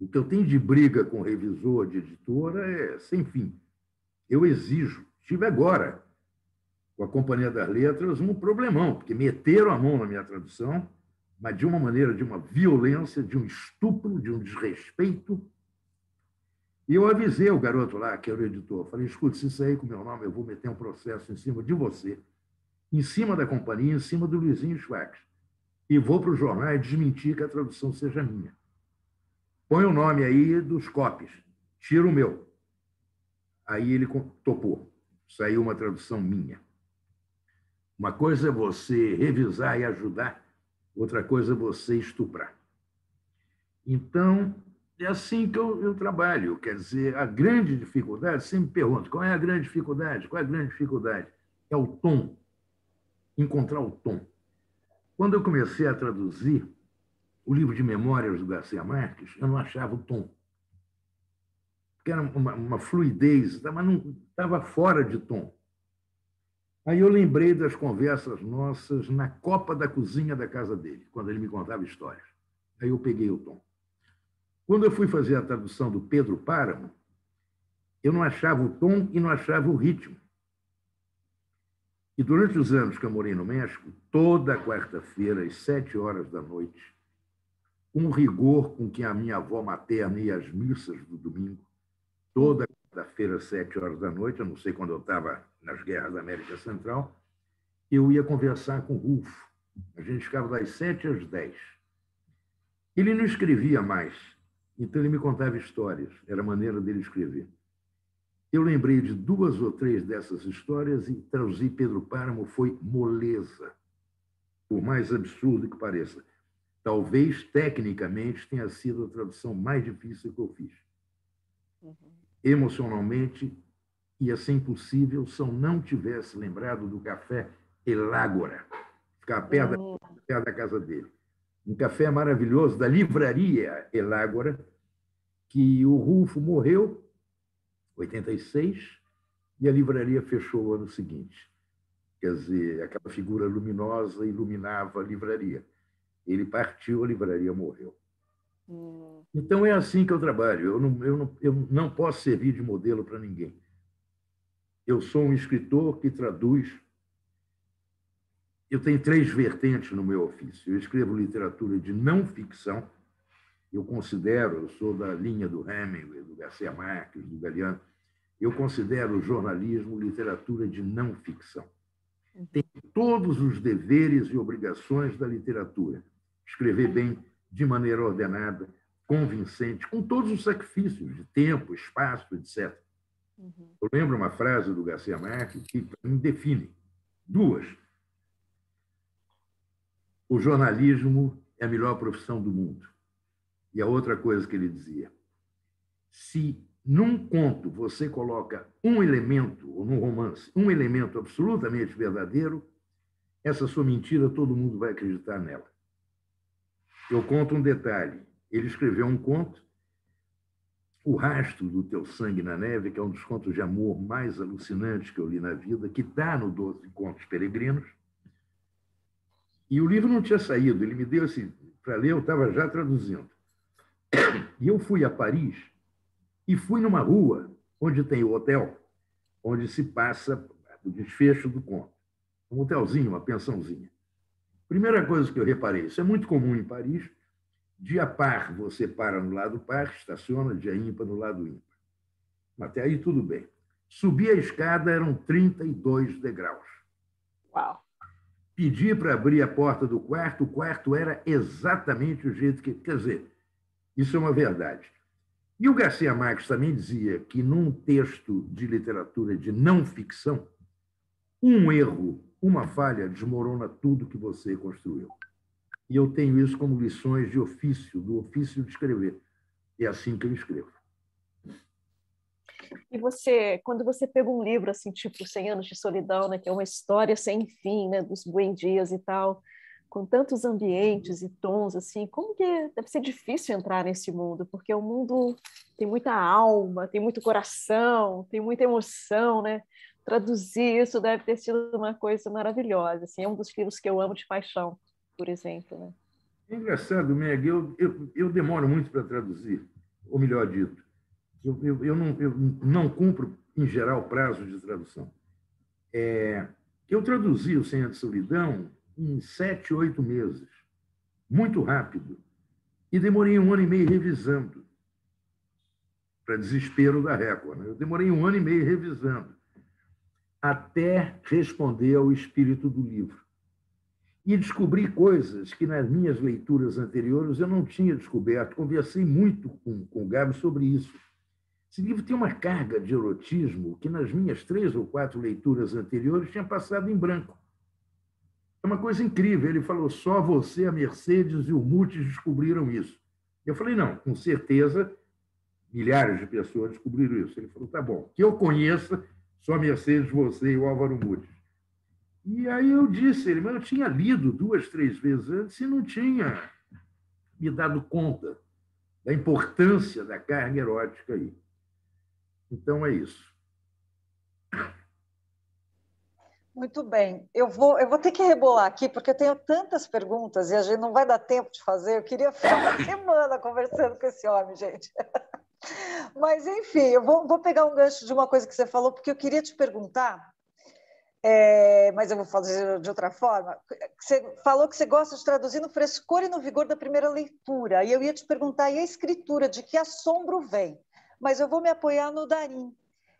O que eu tenho de briga com o revisor de editora é sem fim. Eu exijo. Tive agora, com a Companhia das Letras, um problemão, porque meteram a mão na minha tradução, mas de uma maneira, de uma violência, de um estupro, de um desrespeito. E eu avisei o garoto lá, que era o editor, falei, escuta, se isso aí com o meu nome, eu vou meter um processo em cima de você, em cima da companhia, em cima do Luizinho Schwartz. E vou para o jornal e desmentir que a tradução seja minha. Põe o nome aí dos copies, tira o meu. Aí ele topou, saiu uma tradução minha. Uma coisa é você revisar e ajudar, outra coisa é você estuprar. Então, é assim que eu, eu trabalho. Quer dizer, a grande dificuldade, sempre me pergunto, qual é a grande dificuldade? Qual é a grande dificuldade? É o tom, encontrar o tom. Quando eu comecei a traduzir o livro de memórias do García Márquez, eu não achava o tom. Porque era uma, uma fluidez, mas não estava fora de tom. Aí eu lembrei das conversas nossas na copa da cozinha da casa dele, quando ele me contava histórias. Aí eu peguei o tom. Quando eu fui fazer a tradução do Pedro Páramo, eu não achava o tom e não achava o ritmo. E durante os anos que eu morei no México, toda quarta-feira, às sete horas da noite, com o rigor com que a minha avó materna ia às missas do domingo, toda quarta-feira, às sete horas da noite, eu não sei quando eu estava nas guerras da América Central, eu ia conversar com o Rufo. A gente ficava das sete às dez. Ele não escrevia mais, então ele me contava histórias, era a maneira dele escrever. Eu lembrei de duas ou três dessas histórias e traduzi Pedro Páramo foi moleza, por mais absurdo que pareça. Talvez, tecnicamente, tenha sido a tradução mais difícil que eu fiz. Uhum. Emocionalmente, ia ser impossível se eu não tivesse lembrado do café Elágora, ficar perto, uhum. da, perto da casa dele. Um café maravilhoso da livraria Elágora, que o Rufo morreu em oitenta e seis e a livraria fechou o ano seguinte. Quer dizer, aquela figura luminosa iluminava a livraria. Ele partiu, a livraria morreu. Hum. Então é assim que eu trabalho. Eu não, eu não, eu não posso servir de modelo para ninguém. Eu sou um escritor que traduz. Eu tenho três vertentes no meu ofício. Eu escrevo literatura de não ficção. Eu considero, eu sou da linha do Hemingway, do García Márquez, do Galeano. Eu considero o jornalismo literatura de não ficção. Tem todos os deveres e obrigações da literatura. Escrever bem, de maneira ordenada, convincente, com todos os sacrifícios de tempo, espaço, etcétera. Uhum. Eu lembro uma frase do García Márquez que me define. Duas. O jornalismo é a melhor profissão do mundo. E a outra coisa que ele dizia, se num conto você coloca um elemento, ou num romance, um elemento absolutamente verdadeiro, essa sua mentira todo mundo vai acreditar nela. Eu conto um detalhe. Ele escreveu um conto, O Rastro do Teu Sangue na Neve, que é um dos contos de amor mais alucinantes que eu li na vida, que está no doze Contos Peregrinos. E o livro não tinha saído, ele me deu assim, para ler, eu estava já traduzindo. E eu fui a Paris e fui numa rua onde tem o hotel, onde se passa o desfecho do conto. Um hotelzinho, uma pensãozinha. Primeira coisa que eu reparei, isso é muito comum em Paris, dia par você para no lado par, estaciona, dia ímpar no lado ímpar. Mas até aí tudo bem. Subi a escada, eram trinta e dois degraus. Uau! Pedi para abrir a porta do quarto, o quarto era exatamente o jeito que... Quer dizer, isso é uma verdade. E o García Márquez também dizia que, num texto de literatura de não-ficção, um erro, uma falha, desmorona tudo que você construiu. E eu tenho isso como lições de ofício, do ofício de escrever. É assim que eu escrevo. E você, quando você pega um livro assim, tipo Cem Anos de Solidão, né, que é uma história sem fim, né, dos buendias e tal, com tantos ambientes e tons, assim, como que deve ser difícil entrar nesse mundo? Porque o mundo tem muita alma, tem muito coração, tem muita emoção, né? Traduzir isso deve ter sido uma coisa maravilhosa, assim, é um dos livros que eu amo de paixão, por exemplo, né? É engraçado, Meg, eu, eu, eu demoro muito para traduzir, ou melhor dito, Eu, eu, eu, não, eu não cumpro, em geral, prazo de tradução. É, eu traduzi o Cem Anos de Solidão em sete, oito meses, muito rápido, e demorei um ano e meio revisando, para desespero da Record. Né? Eu demorei um ano e meio revisando, até responder ao espírito do livro. E descobri coisas que, nas minhas leituras anteriores, eu não tinha descoberto. Conversei muito com, com o Gabo sobre isso. Esse livro tem uma carga de erotismo que, nas minhas três ou quatro leituras anteriores, tinha passado em branco. É uma coisa incrível. Ele falou, só você, a Mercedes e o Mutis descobriram isso. Eu falei, não, com certeza, milhares de pessoas descobriram isso. Ele falou, tá bom, que eu conheça, só Mercedes, você e o Álvaro Mutis. E aí eu disse, ele, mas eu tinha lido duas, três vezes antes e não tinha me dado conta da importância da carga erótica aí. Então, é isso. Muito bem. Eu vou, eu vou ter que rebolar aqui, porque eu tenho tantas perguntas e a gente não vai dar tempo de fazer. Eu queria ficar uma semana conversando com esse homem, gente. Mas, enfim, eu vou, vou pegar um gancho de uma coisa que você falou, porque eu queria te perguntar, é, mas eu vou fazer de outra forma. Você falou que você gosta de traduzir no frescor e no vigor da primeira leitura, e eu ia te perguntar, e a escritura, de que assombro vem? Mas eu vou me apoiar no Darim.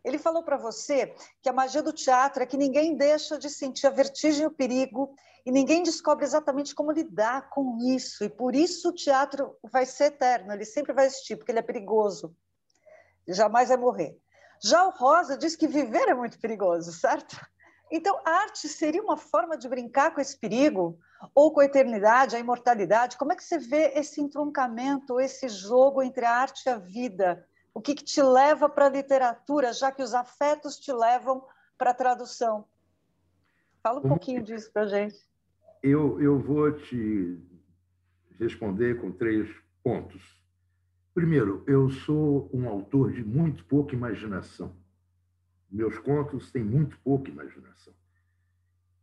Ele falou para você que a magia do teatro é que ninguém deixa de sentir a vertigem e o perigo e ninguém descobre exatamente como lidar com isso. E por isso o teatro vai ser eterno, ele sempre vai existir, porque ele é perigoso. Jamais vai morrer. Já o Rosa diz que viver é muito perigoso, certo? Então, a arte seria uma forma de brincar com esse perigo ou com a eternidade, a imortalidade? Como é que você vê esse entroncamento, esse jogo entre a arte e a vida? O que, que te leva para a literatura, já que os afetos te levam para a tradução? Fala um Como pouquinho disso para a gente. Eu, eu vou te responder com três pontos. Primeiro, eu sou um autor de muito pouca imaginação. Meus contos têm muito pouca imaginação.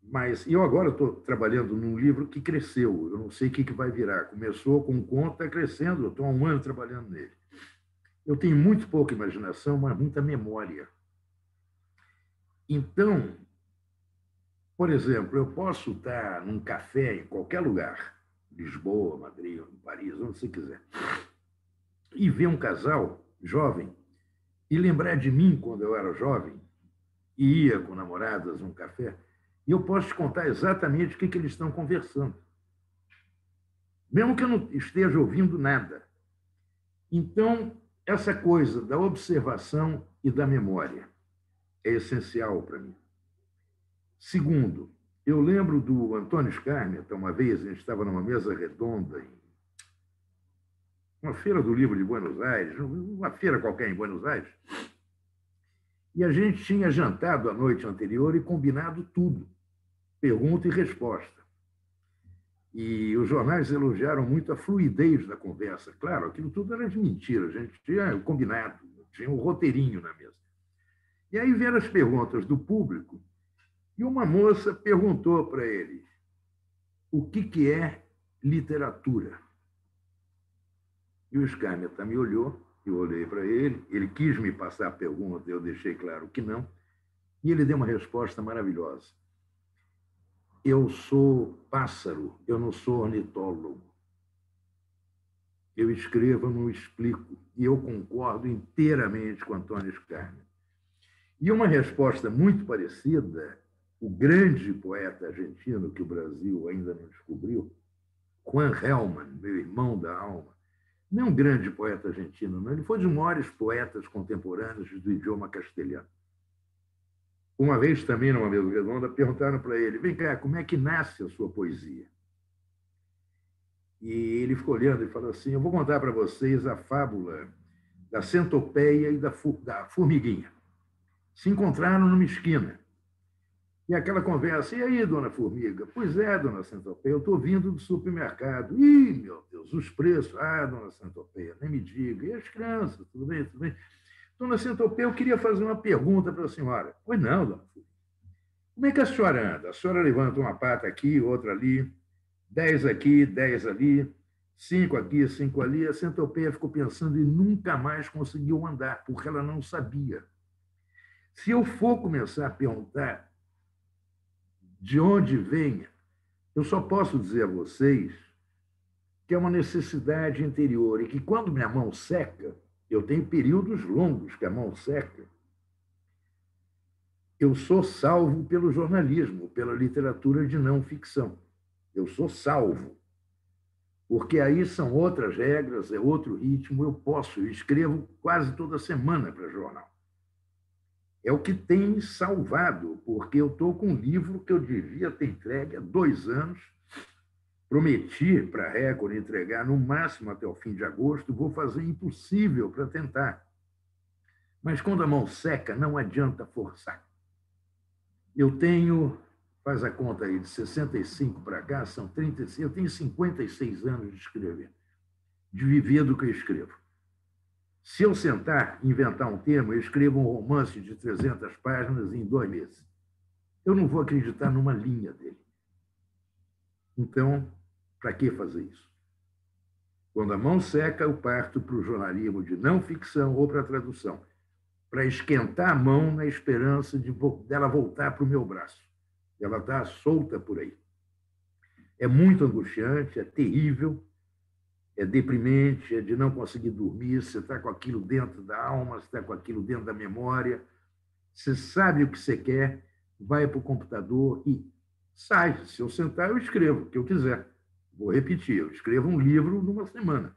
Mas eu agora estou trabalhando num livro que cresceu. Eu não sei o que, que vai virar. Começou com um conto, está crescendo. Eu estou há um ano trabalhando nele. Eu tenho muito pouca imaginação, mas muita memória. Então, por exemplo, eu posso estar num café em qualquer lugar, Lisboa, Madrid, Paris, onde você quiser, e ver um casal jovem e lembrar de mim quando eu era jovem e ia com namoradas num café, e eu posso te contar exatamente o que, que eles estão conversando. Mesmo que eu não esteja ouvindo nada. Então, essa coisa da observação e da memória é essencial para mim. Segundo, eu lembro do Antônio Skármeta, uma vez a gente estava numa mesa redonda, em uma feira do livro de Buenos Aires, uma feira qualquer em Buenos Aires, e a gente tinha jantado a noite anterior e combinado tudo, pergunta e resposta. E os jornais elogiaram muito a fluidez da conversa. Claro, aquilo tudo era de mentira. A gente tinha o combinado, tinha um roteirinho na mesa. E aí vieram as perguntas do público e uma moça perguntou para ele o que, que é literatura. E o Skármeta me olhou, eu olhei para ele, ele quis me passar a pergunta, eu deixei claro que não, e ele deu uma resposta maravilhosa. Eu sou pássaro, eu não sou ornitólogo. Eu escrevo, eu não explico. E eu concordo inteiramente com Antônio Skármeta. E uma resposta muito parecida, o grande poeta argentino que o Brasil ainda não descobriu, Juan Hellman, meu irmão da alma, não é um grande poeta argentino, não. Ele foi um dos maiores poetas contemporâneos do idioma castelhano. Uma vez, também, numa mesa redonda, perguntaram para ele, vem cá, como é que nasce a sua poesia? E ele ficou olhando e falou assim, eu vou contar para vocês a fábula da centopeia e da, da formiguinha. Se encontraram numa esquina. E aquela conversa, e aí, dona formiga? Pois é, dona centopeia, eu estou vindo do supermercado. Ih, meu Deus, os preços. Ah, dona centopeia, nem me diga. E as crianças, tudo bem, tudo bem. Dona Centopeia, eu queria fazer uma pergunta para a senhora. Pois não, dona Fulvia. Como é que a senhora anda? A senhora levanta uma pata aqui, outra ali, dez aqui, dez ali, cinco aqui, cinco ali. A Centopeia ficou pensando e nunca mais conseguiu andar, porque ela não sabia. Se eu for começar a perguntar de onde venha, eu só posso dizer a vocês que é uma necessidade interior e que, quando minha mão seca, eu tenho períodos longos que a mão seca. Eu sou salvo pelo jornalismo, pela literatura de não ficção. Eu sou salvo. Porque aí são outras regras, é outro ritmo, eu posso, eu escrevo quase toda semana para jornal. É o que tem me salvado, porque eu estou com um livro que eu devia ter entregue há dois anos Prometi para a Record entregar no máximo até o fim de agosto, vou fazer impossível para tentar. Mas quando a mão seca, não adianta forçar. Eu tenho, faz a conta aí, de sessenta e cinco para cá, são trinta e seis, eu tenho cinquenta e seis anos de escrever, de viver do que eu escrevo. Se eu sentar e inventar um termo, eu escrevo um romance de trezentas páginas em dois meses. Eu não vou acreditar numa linha dele. Então, para que fazer isso? Quando a mão seca, eu parto para o jornalismo de não ficção ou para a tradução, para esquentar a mão na esperança de dela voltar para o meu braço. Ela está solta por aí. É muito angustiante, é terrível, é deprimente, é de não conseguir dormir, você está com aquilo dentro da alma, você está com aquilo dentro da memória, você sabe o que você quer, vai para o computador e sai. Se eu sentar, eu escrevo o que eu quiser. Vou repetir, eu escrevo um livro numa semana.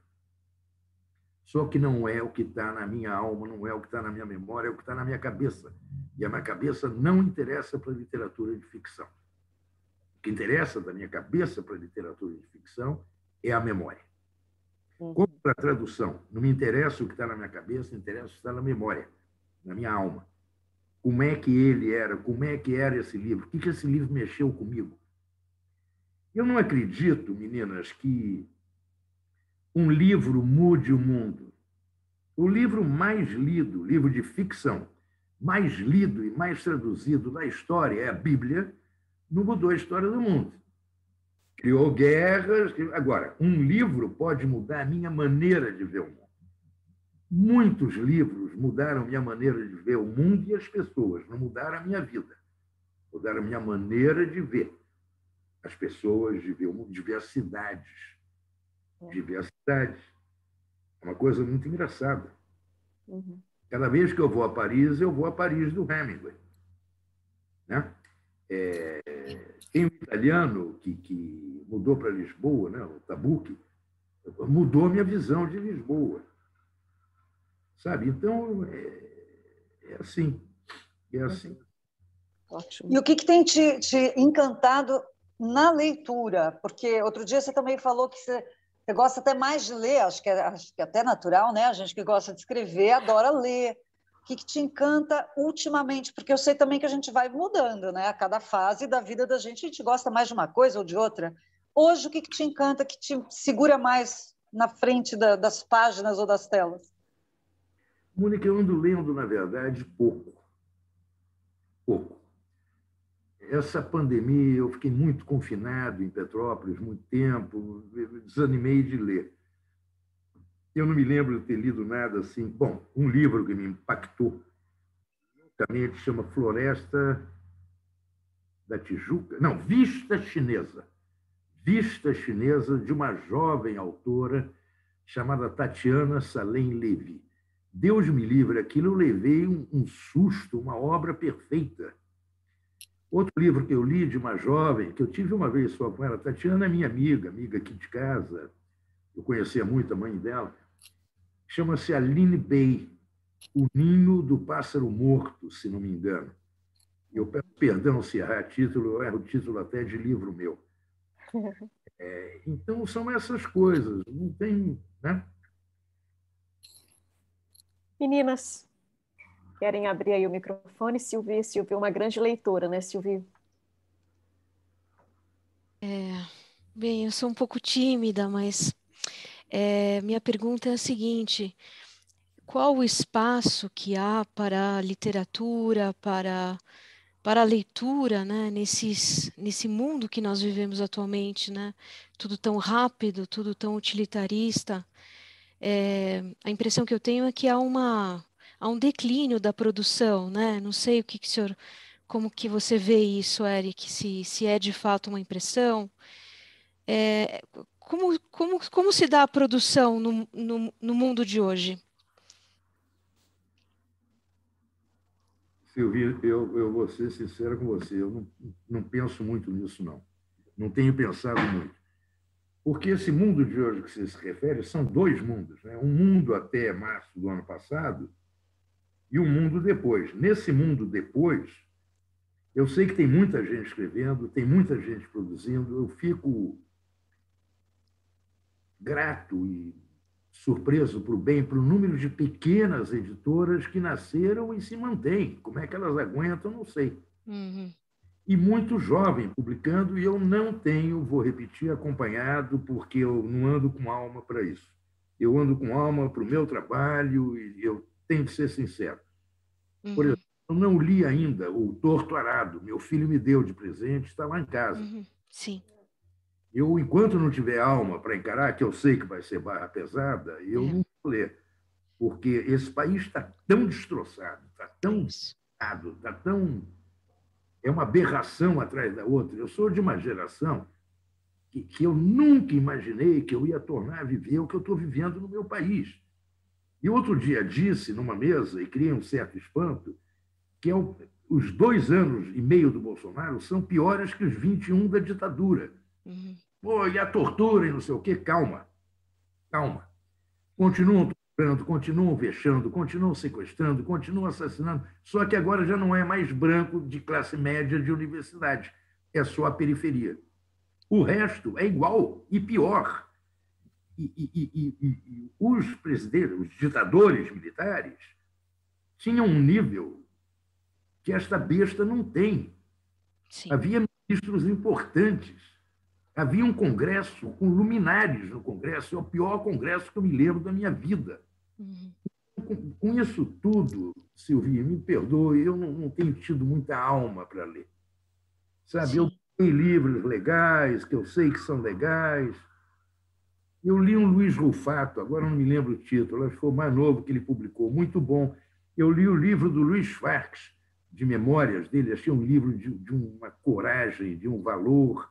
Só que não é o que está na minha alma, não é o que está na minha memória, é o que está na minha cabeça. E a minha cabeça não interessa para a literatura de ficção. O que interessa da minha cabeça para a literatura de ficção é a memória. Como para a tradução, não me interessa o que está na minha cabeça, me interessa o que está na memória, na minha alma. Como é que ele era? Como é que era esse livro? O que, que esse livro mexeu comigo? Eu não acredito, meninas, que um livro mude o mundo. O livro mais lido, livro de ficção, mais lido e mais traduzido na história é a Bíblia, não mudou a história do mundo. Criou guerras. Agora, um livro pode mudar a minha maneira de ver o mundo. Muitos livros mudaram minha maneira de ver o mundo e as pessoas, não mudaram a minha vida, mudaram a minha maneira de ver as pessoas, de ver o mundo, de ver as cidades. De ver as cidades. É uma coisa muito engraçada. Uhum. Cada vez que eu vou a Paris, eu vou a Paris do Hemingway. Né? É, tem um italiano que, que mudou para Lisboa, né? O Tabucchi, mudou minha visão de Lisboa. Sabe? Então, é, é assim. É assim. Ótimo. E o que, que tem te, te encantado na leitura? Porque outro dia você também falou que você, você gosta até mais de ler, acho que, é, acho que é até natural, né? A gente que gosta de escrever adora ler. O que, que te encanta ultimamente? Porque eu sei também que a gente vai mudando, né? A cada fase da vida da gente, a gente gosta mais de uma coisa ou de outra. Hoje, o que, que te encanta, que te segura mais na frente da, das páginas ou das telas? Mônica, eu ando lendo, na verdade, pouco. Pouco. Essa pandemia, eu fiquei muito confinado em Petrópolis, muito tempo, desanimei de ler. Eu não me lembro de ter lido nada assim. Bom, um livro que me impactou, também se chama Floresta da Tijuca. Não, Vista Chinesa. Vista Chinesa, de uma jovem autora chamada Tatiana Salem Levy. Deus me livre, aquilo eu levei um susto, uma obra perfeita. Outro livro que eu li de uma jovem, que eu tive uma vez só com ela, Tatiana é minha amiga, amiga aqui de casa, eu conhecia muito a mãe dela, chama-se Aline Bay, O Ninho do Pássaro Morto, se não me engano. Eu peço perdão se errar título, eu erro o título até de livro meu. É, então, são essas coisas, não tem... Né? Meninas, querem abrir aí o microfone? Sylvie, Sylvie, uma grande leitora, né, Sylvie? É, bem, eu sou um pouco tímida, mas é, minha pergunta é a seguinte: qual o espaço que há para a literatura, para, para a leitura, né, nesses, nesse mundo que nós vivemos atualmente, né? Tudo tão rápido, tudo tão utilitarista. É, a impressão que eu tenho é que há uma há um declínio da produção, né? Não sei o que, que o senhor, como que você vê isso, Eric, se se é de fato uma impressão. É, como como como se dá a produção no no, no mundo de hoje? Sylvie, eu eu vou ser sincera com você, eu não não penso muito nisso não, não tenho pensado muito. Porque esse mundo de hoje que você se refere são dois mundos, né? Um mundo até março do ano passado e um mundo depois. Nesse mundo depois, eu sei que tem muita gente escrevendo, tem muita gente produzindo, eu fico grato e surpreso para o bem, para o número de pequenas editoras que nasceram e se mantêm. Como é que elas aguentam, não sei. Uhum. E muito jovem publicando, e eu não tenho, vou repetir, acompanhado, porque eu não ando com alma para isso. Eu ando com alma para o meu trabalho e eu tenho que ser sincero. Uhum. Por exemplo, eu não li ainda O Torto Arado. Meu filho me deu de presente, está lá em casa. Uhum. Sim. Eu, enquanto não tiver alma para encarar, que eu sei que vai ser barra pesada, eu é. não vou ler, porque esse país está tão destroçado, está tão destroçado, está tão... É uma aberração atrás da outra. Eu sou de uma geração que, que eu nunca imaginei que eu ia tornar a viver o que eu estou vivendo no meu país. E outro dia disse, numa mesa, e criei um certo espanto, que é o, os dois anos e meio do Bolsonaro são piores que os vinte e um da ditadura. Uhum. Pô, e a tortura e não sei o quê. Calma, calma. Continuam torturando, continuam vexando, continuam sequestrando, continuam assassinando, só que agora já não é mais branco de classe média de universidade, é só a periferia. O resto é igual e pior. E, e, e, e, e os presidentes, os ditadores militares, tinham um nível que esta besta não tem. Sim. Havia ministros importantes. Havia um congresso com luminares no congresso, é o pior congresso que eu me lembro da minha vida. Uhum. Com, com isso tudo, Sylvie, me perdoe, eu não, não tenho tido muita alma para ler. Sabe, Sim. eu tenho livros legais, que eu sei que são legais. Eu li um Luiz Rufato, agora não me lembro o título, acho que foi o mais novo que ele publicou, muito bom. Eu li o livro do Luiz Farques, de memórias dele, achei um livro de, de uma coragem, de um valor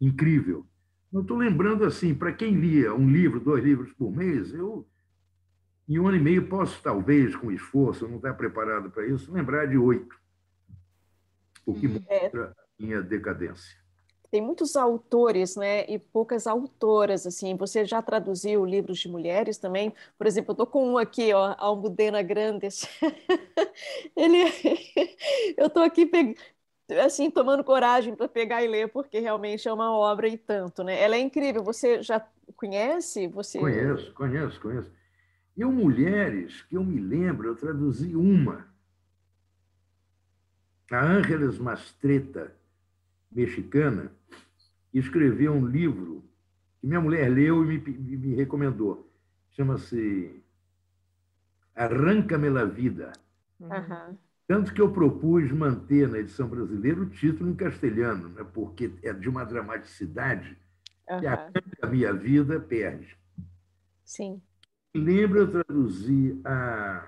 incrível. Eu estou lembrando assim, para quem lia um livro, dois livros por mês, eu, em um ano e meio, posso, talvez, com esforço, não estar preparado para isso, lembrar de oito, o que mostra a minha decadência. Tem muitos autores, né, e poucas autoras, assim. Você já traduziu livros de mulheres também? Por exemplo, eu estou com um aqui, ó, Almudena Grandes. Ele... eu estou aqui pegando... assim, tomando coragem para pegar e ler, porque realmente é uma obra e tanto, né? Ela é incrível. Você já conhece? Você... Conheço, conheço, conheço. Eu, mulheres, que eu me lembro, eu traduzi uma. A Ángeles Mastretta, mexicana, escreveu um livro que minha mulher leu e me, me recomendou. Chama-se Arranca-me la Vida. Aham. Uhum. Tanto que eu propus manter na edição brasileira o título em castelhano, né? Porque é de uma dramaticidade uhum. que arranca a minha vida, perde. Sim. Lembra eu traduzir a...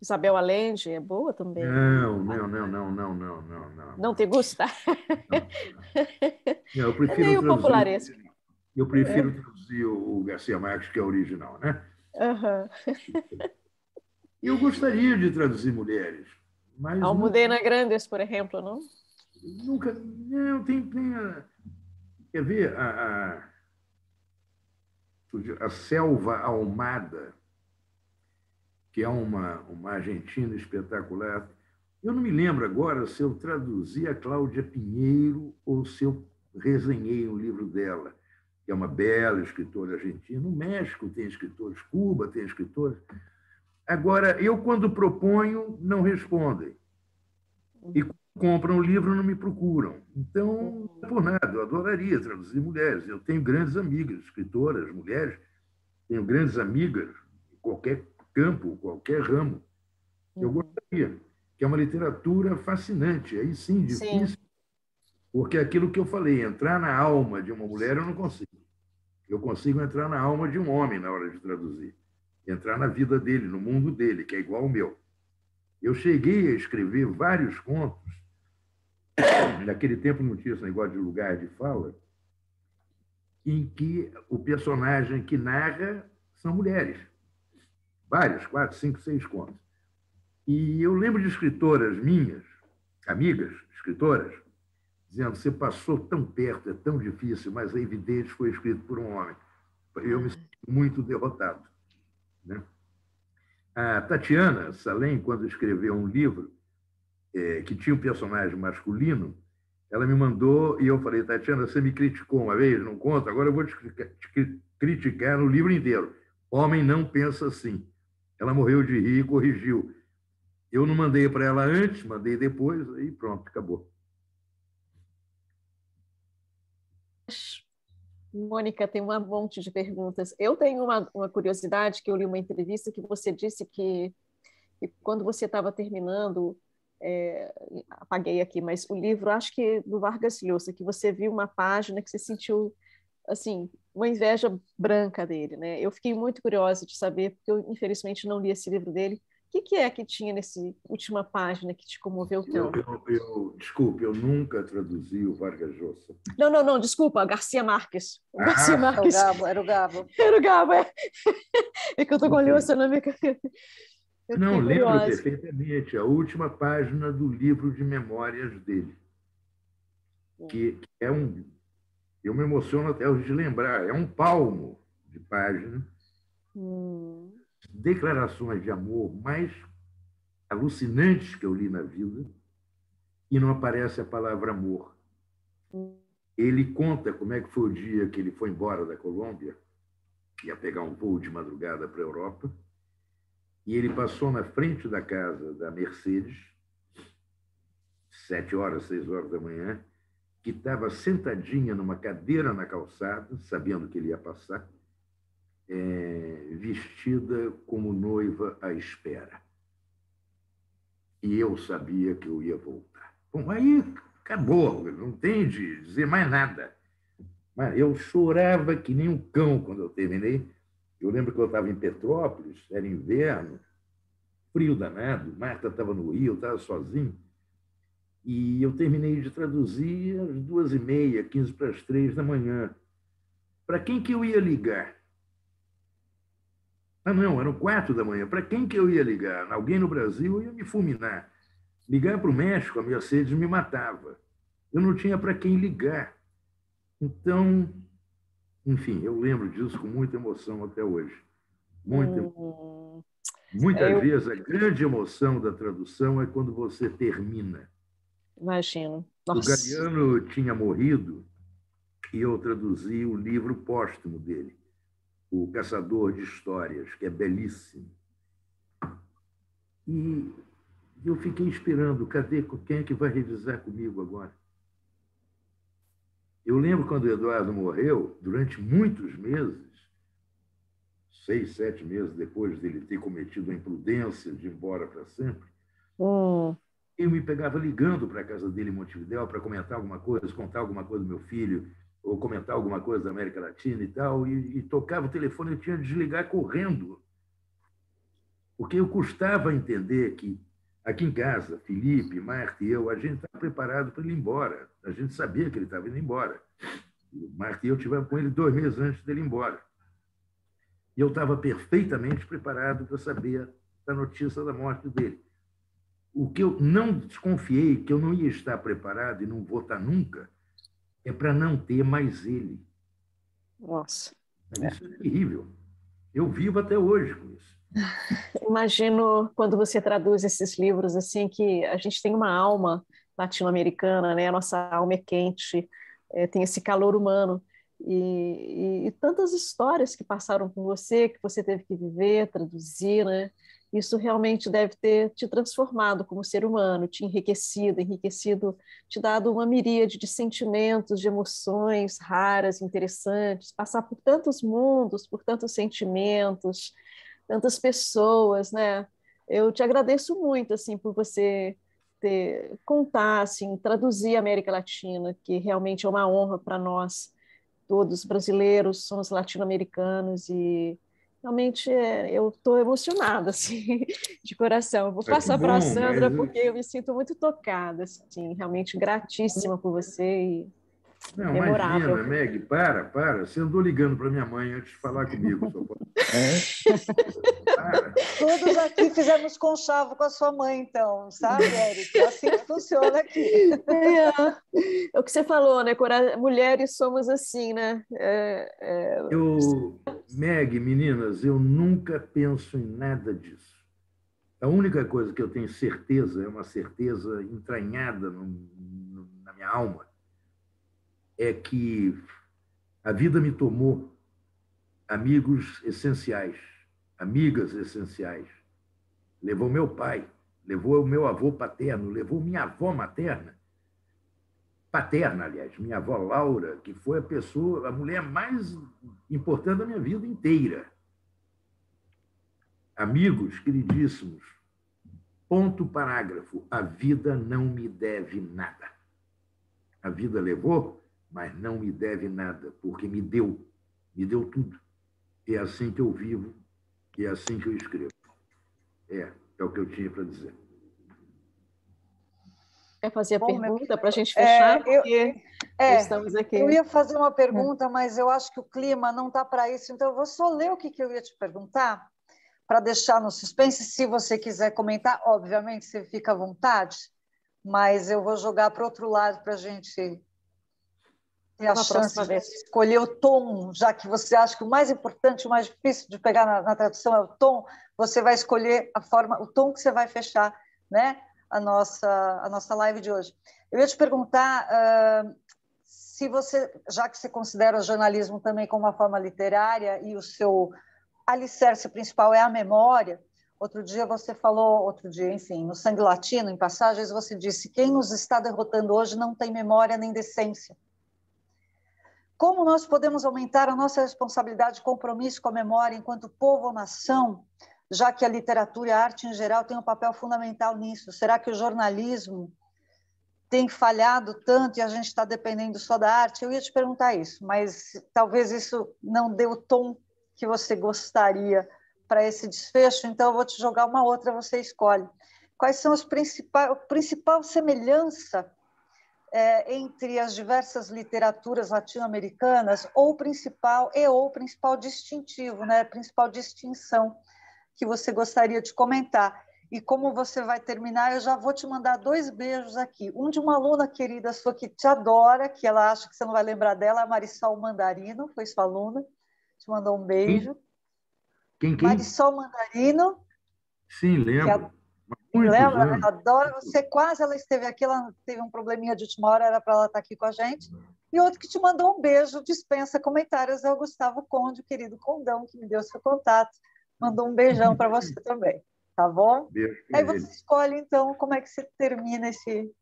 Isabel Allende é boa também? Não, não, não, não, não, não, não. Não, não te gusta? Não, não. Eu prefiro é meio traduzir... popularesco. Eu prefiro é. traduzir o Garcia Marques, que é original, né? Aham. Uhum. Eu gostaria de traduzir mulheres. Mas Almudena não... Grandes, por exemplo, não? Nunca. Não, tem. tem a... Quer ver? A, a... a Selva Almada, que é uma, uma argentina espetacular. Eu não me lembro agora se eu traduzi a Cláudia Pinheiro ou se eu resenhei um livro dela, que é uma bela escritora argentina. No México tem escritores, Cuba tem escritores. Agora, eu, quando proponho, não respondem. E compram o livro, não me procuram. Então, não é por nada, eu adoraria traduzir mulheres. Eu tenho grandes amigas, escritoras, mulheres. Tenho grandes amigas em qualquer campo, qualquer ramo. Eu gostaria, que é uma literatura fascinante. Aí sim, difícil. Sim. Porque aquilo que eu falei, entrar na alma de uma mulher, eu não consigo. Eu consigo entrar na alma de um homem na hora de traduzir. Entrar na vida dele, no mundo dele, que é igual ao meu. Eu cheguei a escrever vários contos, naquele tempo não tinha esse negócio de lugar de fala, em que o personagem que narra são mulheres. Vários, quatro, cinco, seis contos. E eu lembro de escritoras minhas, amigas escritoras, dizendo, você passou tão perto, é tão difícil, mas é evidente que foi escrito por um homem. Eu me sinto muito derrotado. Né? A Tatiana Salem, quando escreveu um livro é, que tinha um personagem masculino, Ela me mandou e eu falei, Tatiana, você me criticou uma vez, não conta? Agora eu vou te criticar no livro inteiro. Homem não pensa assim. Ela morreu de rir e corrigiu. Eu não mandei para ela antes, mandei depois e pronto, acabou. Mônica, tem um monte de perguntas. Eu tenho uma, uma curiosidade, que eu li uma entrevista que você disse que, que quando você estava terminando, é, apaguei aqui, mas o livro, acho que do Vargas Llosa, que você viu uma página que você sentiu assim, uma inveja branca dele, né? Eu fiquei muito curiosa de saber, porque eu infelizmente não li esse livro dele. O que, que é que tinha nessa última página que te comoveu tanto? Eu, eu, eu, desculpe, eu nunca traduzi o Vargas Llosa. Não, não, não, desculpa, Garcia Márquez. O ah, Garcia Márquez. Era o Gabo, era o Gabo. Era o Gabo, é. É que eu estou com o seu nome. Eu não, lembro perfeitamente a última página do livro de memórias dele, que é um... Eu me emociono até hoje de lembrar. É um palmo de página. Hum. Declarações de amor mais alucinantes que eu li na vida, e não aparece a palavra amor. Ele conta como é que foi o dia que ele foi embora da Colômbia, ia pegar um voo de madrugada para a Europa, e ele passou na frente da casa da Mercedes, sete horas, seis horas da manhã, que estava sentadinha numa cadeira na calçada, sabendo que ele ia passar, É, vestida como noiva à espera. E eu sabia que eu ia voltar. Bom, aí acabou, não tem de dizer mais nada. Mas eu chorava que nem um cão quando eu terminei. Eu lembro que eu estava em Petrópolis, era inverno, frio danado, Marta estava no Rio, eu estava sozinho. E eu terminei de traduzir às duas e meia, quinze para as três da manhã. Para quem que eu ia ligar? Ah, não, eram quatro da manhã. Para quem que eu ia ligar? Alguém no Brasil ia me fulminar. Ligar para o México, a minha sede me matava. Eu não tinha para quem ligar. Então, enfim, eu lembro disso com muita emoção até hoje. Muita, hum, muitas eu... vezes a grande emoção da tradução é quando você termina. Imagino. Nossa. O Galeano tinha morrido e eu traduzi o livro póstumo dele, O Caçador de Histórias, que é belíssimo. E eu fiquei esperando, cadê, quem é que vai revisar comigo agora? Eu lembro quando o Eduardo morreu, durante muitos meses, seis, sete meses depois dele ter cometido a imprudência de ir embora para sempre, hum. eu me pegava ligando para a casa dele em Montevidéu para comentar alguma coisa, contar alguma coisa do meu filho, ou comentar alguma coisa da América Latina e tal, e, e tocava o telefone, eu tinha de desligar correndo. Porque eu custava entender que, aqui em casa, Felipe, Marta e eu, a gente estava preparado para ele ir embora. A gente sabia que ele estava indo embora. Marta e eu estivemos com ele dois meses antes dele ir embora. E eu estava perfeitamente preparado para saber da notícia da morte dele. O que eu não desconfiei, que eu não ia estar preparado e não vou estar nunca, é para não ter mais ele. Nossa. Isso é terrível. Eu vivo até hoje com isso. Imagino, quando você traduz esses livros, assim, que a gente tem uma alma latino-americana, né? A nossa alma é quente, é, tem esse calor humano. E, e, e tantas histórias que passaram por você, que você teve que viver, traduzir, né? Isso realmente deve ter te transformado como ser humano, te enriquecido, enriquecido, te dado uma miríade de sentimentos, de emoções raras, interessantes, passar por tantos mundos, por tantos sentimentos, tantas pessoas, né? Eu te agradeço muito, assim, por você ter, contar, assim, traduzir a América Latina, que realmente é uma honra para nós, todos brasileiros, somos latino-americanos e... Realmente, é, eu estou emocionada, assim, de coração. Eu vou passar para a Sandra, mas... porque eu me sinto muito tocada, assim, realmente gratíssima por você e não, memorável. Imagina, Meg, para, para. Você andou ligando para minha mãe antes de falar comigo. Só... É? Para. Todos aqui fizemos conchavo com a sua mãe, então, sabe, Eric? É assim que funciona aqui. É, é o que você falou, né? Mulheres somos assim, né? É, é... Eu... Meg, meninas, eu nunca penso em nada disso. A única coisa que eu tenho certeza, é uma certeza entranhada no, no, na minha alma é que a vida me tomou amigos essenciais, amigas essenciais. Levou meu pai, levou o meu avô paterno, levou minha avó materna, paterna, aliás, minha avó Laura, que foi a pessoa, a mulher mais importante da minha vida inteira. Amigos queridíssimos, ponto, parágrafo, a vida não me deve nada. A vida levou, mas não me deve nada, porque me deu, me deu tudo. É assim que eu vivo, é assim que eu escrevo. É, é o que eu tinha para dizer. Quer fazer a Bom, pergunta para a gente fechar? É, porque eu, é, estamos aqui. Eu ia fazer uma pergunta, mas eu acho que o clima não está para isso, então eu vou só ler o que, que eu ia te perguntar, para deixar no suspense. Se você quiser comentar, obviamente, você fica à vontade, mas eu vou jogar para o outro lado para a gente ter a chance de escolher o tom, já que você acha que o mais importante, o mais difícil de pegar na, na tradução é o tom. Você vai escolher a forma, o tom que você vai fechar, né? A nossa, a nossa live de hoje. Eu ia te perguntar uh, se você, já que você considera o jornalismo também como uma forma literária e o seu alicerce principal é a memória, outro dia você falou, outro dia, enfim, no Sangue Latino, em Passagens, você disse: quem nos está derrotando hoje não tem memória nem decência. Como nós podemos aumentar a nossa responsabilidade e compromisso com a memória enquanto povo ou nação, já que a literatura e a arte em geral tem um papel fundamental nisso? Será que o jornalismo tem falhado tanto e a gente está dependendo só da arte? Eu ia te perguntar isso, mas talvez isso não dê o tom que você gostaria para esse desfecho, então eu vou te jogar uma outra, você escolhe. Quais são os principais, a principal semelhança é, entre as diversas literaturas latino-americanas, ou principal, e ou principal distintivo, né? Principal distinção que você gostaria de comentar. E como você vai terminar, eu já vou te mandar dois beijos aqui. Um de uma aluna querida sua que te adora, que ela acha que você não vai lembrar dela, a Marisol Mandarino, foi sua aluna, te mandou um beijo. Quem, quem? Marisol Mandarino. Sim, lembro. A... Lembra? Né? Adora você. Quase ela esteve aqui, ela teve um probleminha de última hora, era para ela estar aqui com a gente. E outro que te mandou um beijo, dispensa comentários, é o Gustavo Conde, o querido Condão, que me deu seu contato. Mandou um beijão para você também, tá bom? Beijo, aí você beijo. Escolhe, então, como é que você termina esse...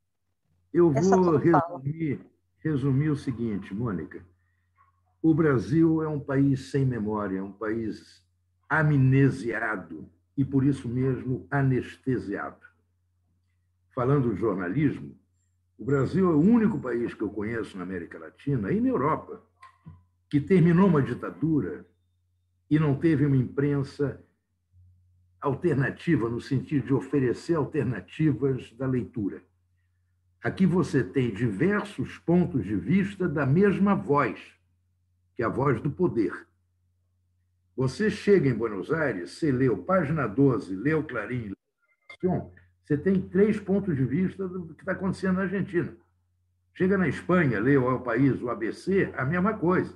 Eu vou resumir, resumir o seguinte, Mônica. O Brasil é um país sem memória, é um país amnesiado e, por isso mesmo, anestesiado. Falando de jornalismo, o Brasil é o único país que eu conheço na América Latina e na Europa que terminou uma ditadura e não teve uma imprensa alternativa, no sentido de oferecer alternativas da leitura. Aqui você tem diversos pontos de vista da mesma voz, que é a voz do poder. Você chega em Buenos Aires, você lê o Página doze, lê o Clarim, você tem três pontos de vista do que está acontecendo na Argentina. Chega na Espanha, lê o El País, o A B C, a mesma coisa.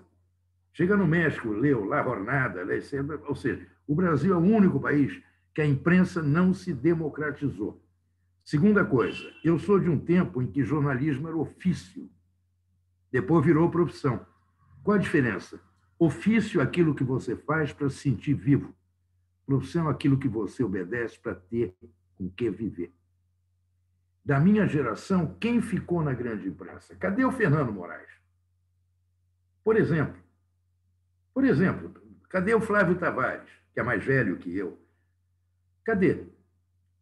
Chega no México, leu La Jornada, leu, ou seja, o Brasil é o único país que a imprensa não se democratizou. Segunda coisa, eu sou de um tempo em que jornalismo era ofício, depois virou profissão. Qual a diferença? Ofício é aquilo que você faz para se sentir vivo, profissão é aquilo que você obedece para ter com que viver. Da minha geração, quem ficou na grande imprensa? Cadê o Fernando Moraes? Por exemplo, Por exemplo, cadê o Flávio Tavares, que é mais velho que eu? Cadê?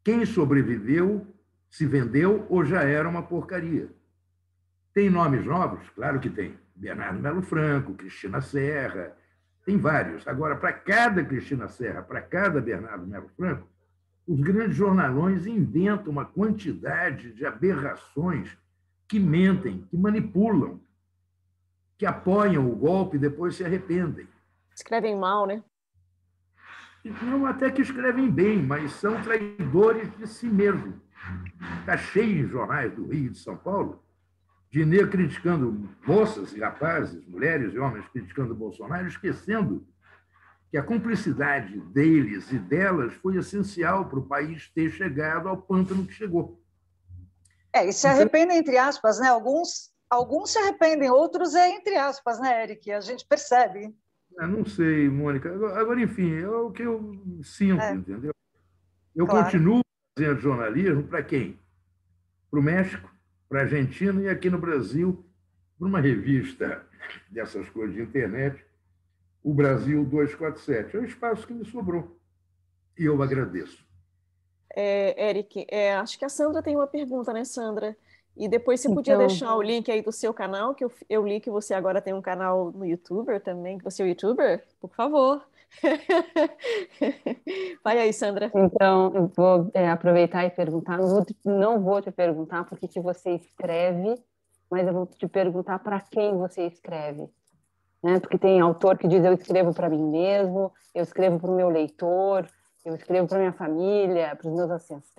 Quem sobreviveu, se vendeu ou já era uma porcaria? Tem nomes novos? Claro que tem. Bernardo Melo Franco, Cristina Serra, tem vários. Agora, para cada Cristina Serra, para cada Bernardo Melo Franco, os grandes jornalões inventam uma quantidade de aberrações que mentem, que manipulam, que apoiam o golpe e depois se arrependem. Escrevem mal, né? Não, até que escrevem bem, mas são traidores de si mesmos. Está cheio de jornais do Rio e de São Paulo, de negro criticando moças e rapazes, mulheres e homens criticando o Bolsonaro, esquecendo que a cumplicidade deles e delas foi essencial para o país ter chegado ao pântano que chegou. É, e se arrependem, entre aspas, né? Alguns, alguns se arrependem, outros é entre aspas, né, Eric? A gente percebe. Eu não sei, Mônica. Agora, enfim, é o que eu sinto, é. entendeu? Eu claro. continuo fazendo jornalismo para quem? Para o México, para a Argentina e aqui no Brasil, para uma revista dessas coisas de internet, o Brasil duzentos e quarenta e sete. É o espaço que me sobrou. E eu agradeço. É, Eric, é, acho que a Sandra tem uma pergunta, né, Sandra? E depois você podia então... deixar o link aí do seu canal, que eu, eu li que você agora tem um canal no YouTuber também, que você é YouTuber, por favor. Vai aí, Sandra. Então, eu vou é, aproveitar e perguntar, não vou te, não vou te perguntar porque que você escreve, mas eu vou te perguntar para quem você escreve. Né? Porque tem autor que diz, eu escrevo para mim mesmo, eu escrevo para o meu leitor, eu escrevo para minha família, para os meus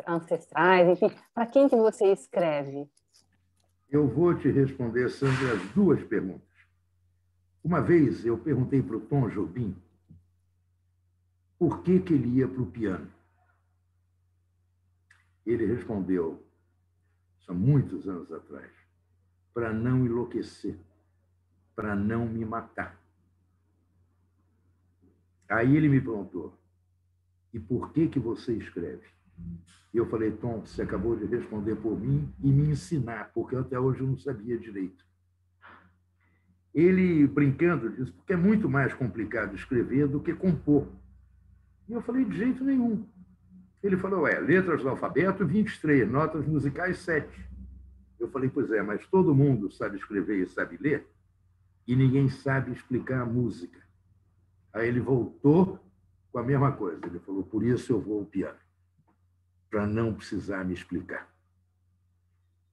ancestrais, enfim. Para quem que você escreve? Eu vou te responder, Sandra, as duas perguntas. Uma vez eu perguntei para o Tom Jobim por que que ele ia para o piano. Ele respondeu, há muitos anos atrás, para não enlouquecer, para não me matar. Aí ele me perguntou, e por que que você escreve? E eu falei, Tom, você acabou de responder por mim e me ensinar, porque até hoje eu não sabia direito. Ele, brincando, disse, porque é muito mais complicado escrever do que compor. E eu falei, de jeito nenhum. Ele falou, é, letras do alfabeto, vinte e três, notas musicais, sete. Eu falei, pois é, mas todo mundo sabe escrever e sabe ler, e ninguém sabe explicar a música. Aí ele voltou com a mesma coisa. Ele falou, por isso eu vou ao piano, para não precisar me explicar.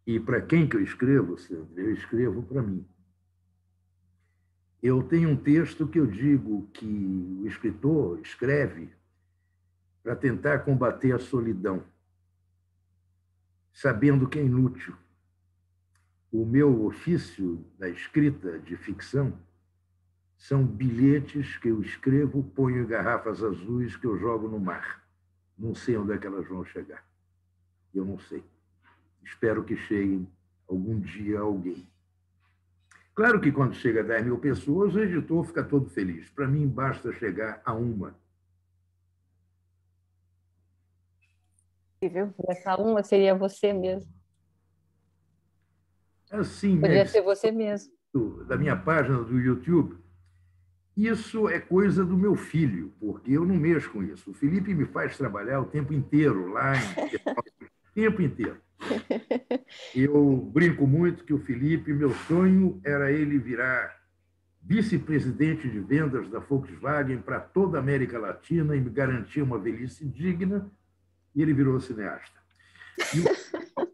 E para quem que eu escrevo? Eu escrevo para mim. Eu tenho um texto que eu digo que o escritor escreve para tentar combater a solidão, sabendo que é inútil. O meu ofício da escrita de ficção são bilhetes que eu escrevo, ponho em garrafas azuis que eu jogo no mar. Não sei onde é que elas vão chegar. Eu não sei. Espero que cheguem algum dia a alguém. Claro que quando chega a dez mil pessoas, o editor fica todo feliz. Para mim, basta chegar a uma. Essa uma seria você mesmo. Assim, podia ser você mesmo. Da minha página do YouTube, isso é coisa do meu filho, porque eu não mexo com isso. O Felipe me faz trabalhar o tempo inteiro lá, o tempo inteiro. Eu brinco muito que o Felipe, meu sonho era ele virar vice-presidente de vendas da Volkswagen para toda a América Latina e me garantir uma velhice digna, e ele virou cineasta. E o...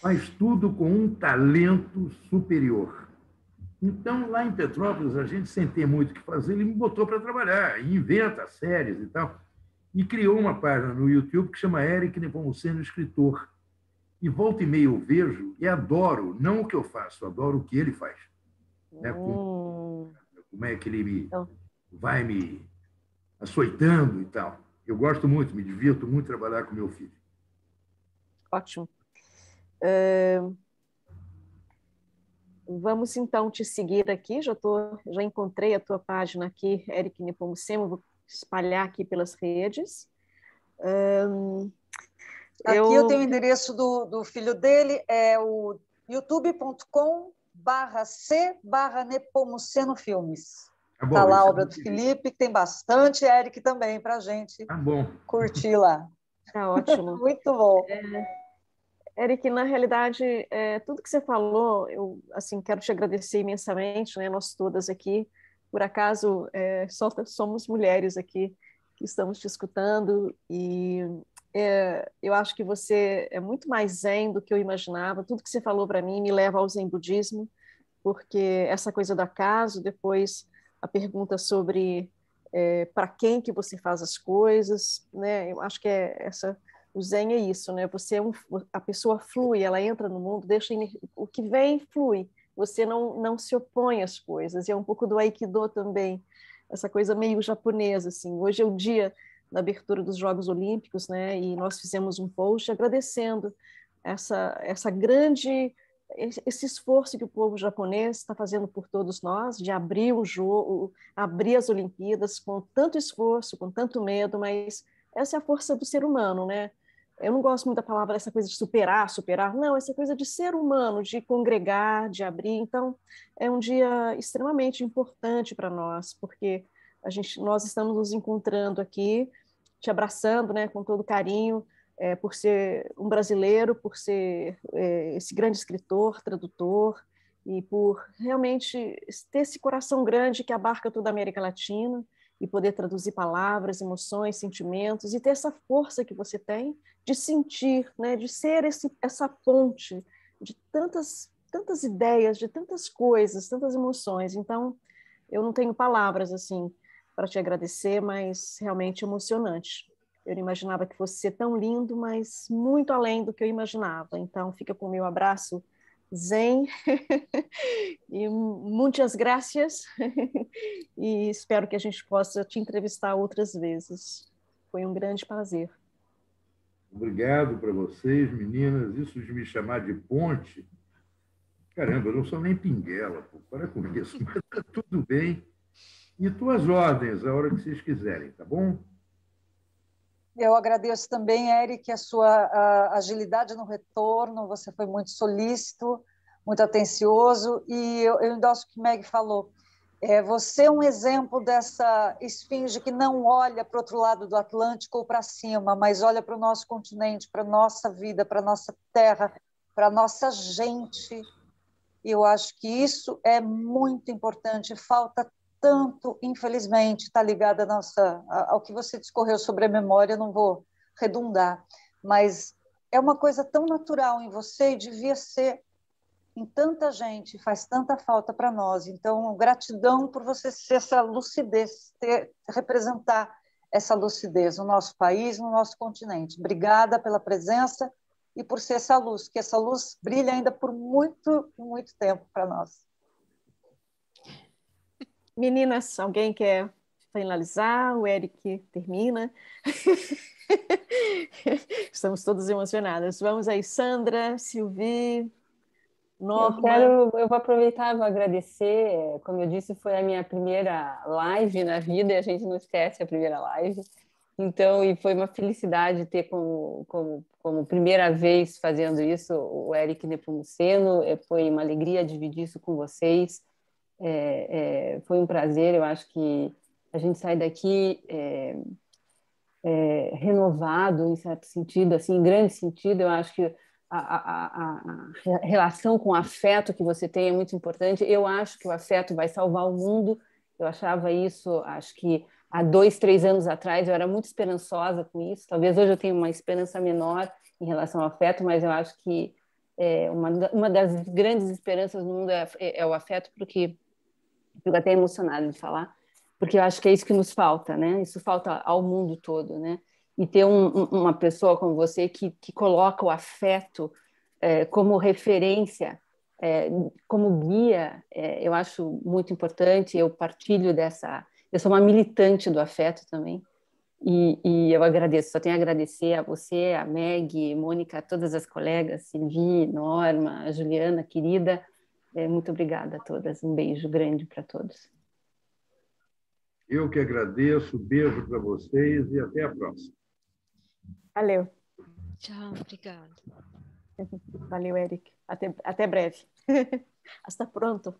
faz tudo com um talento superior. Então, lá em Petrópolis, a gente, sem ter muito o que fazer, ele me botou para trabalhar, inventa séries e tal, e criou uma página no YouTube que chama Eric Nepomuceno Escritor. E volta e meia eu vejo e adoro, não o que eu faço, adoro o que ele faz. Hum. Né? Como, como é que ele me, vai me açoitando e tal. Eu gosto muito, me divirto muito trabalhar com meu filho. Ótimo. Uh, vamos então te seguir aqui. Já tô, já encontrei a tua página aqui, Eric Nepomuceno. Vou espalhar aqui pelas redes. Uh, aqui eu... eu tenho o endereço do, do filho dele, é o youtube ponto com barra c barra Nepomuceno Filmes. Tá bom, tá lá a obra do Felipe, que tem bastante Eric também para gente tá bom. curtir lá. Tá ótimo. Muito bom. É... Eric, na realidade, é, tudo que você falou, eu assim, quero te agradecer imensamente, né, nós todas aqui. Por acaso, é, só somos mulheres aqui que estamos te escutando e é, eu acho que você é muito mais zen do que eu imaginava. Tudo que você falou para mim me leva ao zen budismo, porque essa coisa do acaso, depois a pergunta sobre é, para quem que você faz as coisas, né? Eu acho que é essa... O zen é isso, né? Você é um, a pessoa flui, ela entra no mundo, deixa o que vem flui. Você não não se opõe às coisas. E é um pouco do aikido também, essa coisa meio japonesa assim. Hoje é o dia da abertura dos Jogos Olímpicos, né? E nós fizemos um post agradecendo essa, essa grande, esse esforço que o povo japonês está fazendo por todos nós, de abrir o jogo, abrir as Olimpíadas com tanto esforço, com tanto medo, mas essa é a força do ser humano, né? Eu não gosto muito da palavra, essa coisa de superar, superar, não, essa coisa de ser humano, de congregar, de abrir. Então, é um dia extremamente importante para nós, porque a gente, nós estamos nos encontrando aqui, te abraçando, né, com todo carinho, é, por ser um brasileiro, por ser é, esse grande escritor, tradutor, e por realmente ter esse coração grande que abarca toda a América Latina, e poder traduzir palavras, emoções, sentimentos, e ter essa força que você tem de sentir, né? De ser esse, essa ponte de tantas, tantas ideias, de tantas coisas, tantas emoções. Então, eu não tenho palavras assim para te agradecer, mas realmente emocionante. Eu não imaginava que fosse ser tão lindo, mas muito além do que eu imaginava. Então, fica com o meu abraço zen e muitas graças e espero que a gente possa te entrevistar outras vezes. Foi um grande prazer. Obrigado para vocês, meninas. Isso de me chamar de ponte, caramba, eu não sou nem pinguela, pô. Para com isso, mas tá tudo bem. E tuas ordens, a hora que vocês quiserem, tá bom? Eu agradeço também, Eric, a sua a agilidade no retorno. Você foi muito solícito, muito atencioso. E eu, eu endosso o que Meg falou. É, você é um exemplo dessa esfinge que não olha para o outro lado do Atlântico ou para cima, mas olha para o nosso continente, para a nossa vida, para a nossa terra, para a nossa gente. E eu acho que isso é muito importante. Falta tanto, infelizmente, está ligada ao que você discorreu sobre a memória, não vou redundar, mas é uma coisa tão natural em você e devia ser em tanta gente, faz tanta falta para nós. Então, gratidão por você ser essa lucidez, ter, representar essa lucidez no nosso país, no nosso continente. Obrigada pela presença e por ser essa luz, que essa luz brilha ainda por muito, muito tempo para nós. Meninas, alguém quer finalizar? O Eric termina. Estamos todas emocionadas. Vamos aí, Sandra, Sylvie, Norma. Eu, quero, eu vou aproveitar e vou agradecer. Como eu disse, foi a minha primeira live na vida e a gente não esquece a primeira live. Então, e foi uma felicidade ter como, como, como primeira vez fazendo isso o Eric Nepomuceno. Foi uma alegria dividir isso com vocês. É, é, foi um prazer, eu acho que a gente sai daqui é, é, renovado, em certo sentido, assim, em grande sentido. Eu acho que a, a, a relação com o afeto que você tem é muito importante. Eu acho que o afeto vai salvar o mundo, eu achava isso, acho que há dois, três anos atrás eu era muito esperançosa com isso, talvez hoje eu tenha uma esperança menor em relação ao afeto, mas eu acho que é, uma, uma das grandes esperanças no mundo é, é, é o afeto, porque fico até emocionada de falar, porque eu acho que é isso que nos falta, né? Isso falta ao mundo todo, né? E ter um, uma pessoa como você que, que coloca o afeto é, como referência, é, como guia, é, eu acho muito importante. Eu partilho dessa... Eu sou uma militante do afeto também, e, e eu agradeço, só tenho a agradecer a você, a Meg, Mônica, a todas as colegas, Sylvie, Norma, a Juliana, querida. Muito obrigada a todas. Um beijo grande para todos. Eu que agradeço. Beijo para vocês e até a próxima. Valeu. Tchau, obrigada. Valeu, Eric. Até, até breve. Hasta pronto.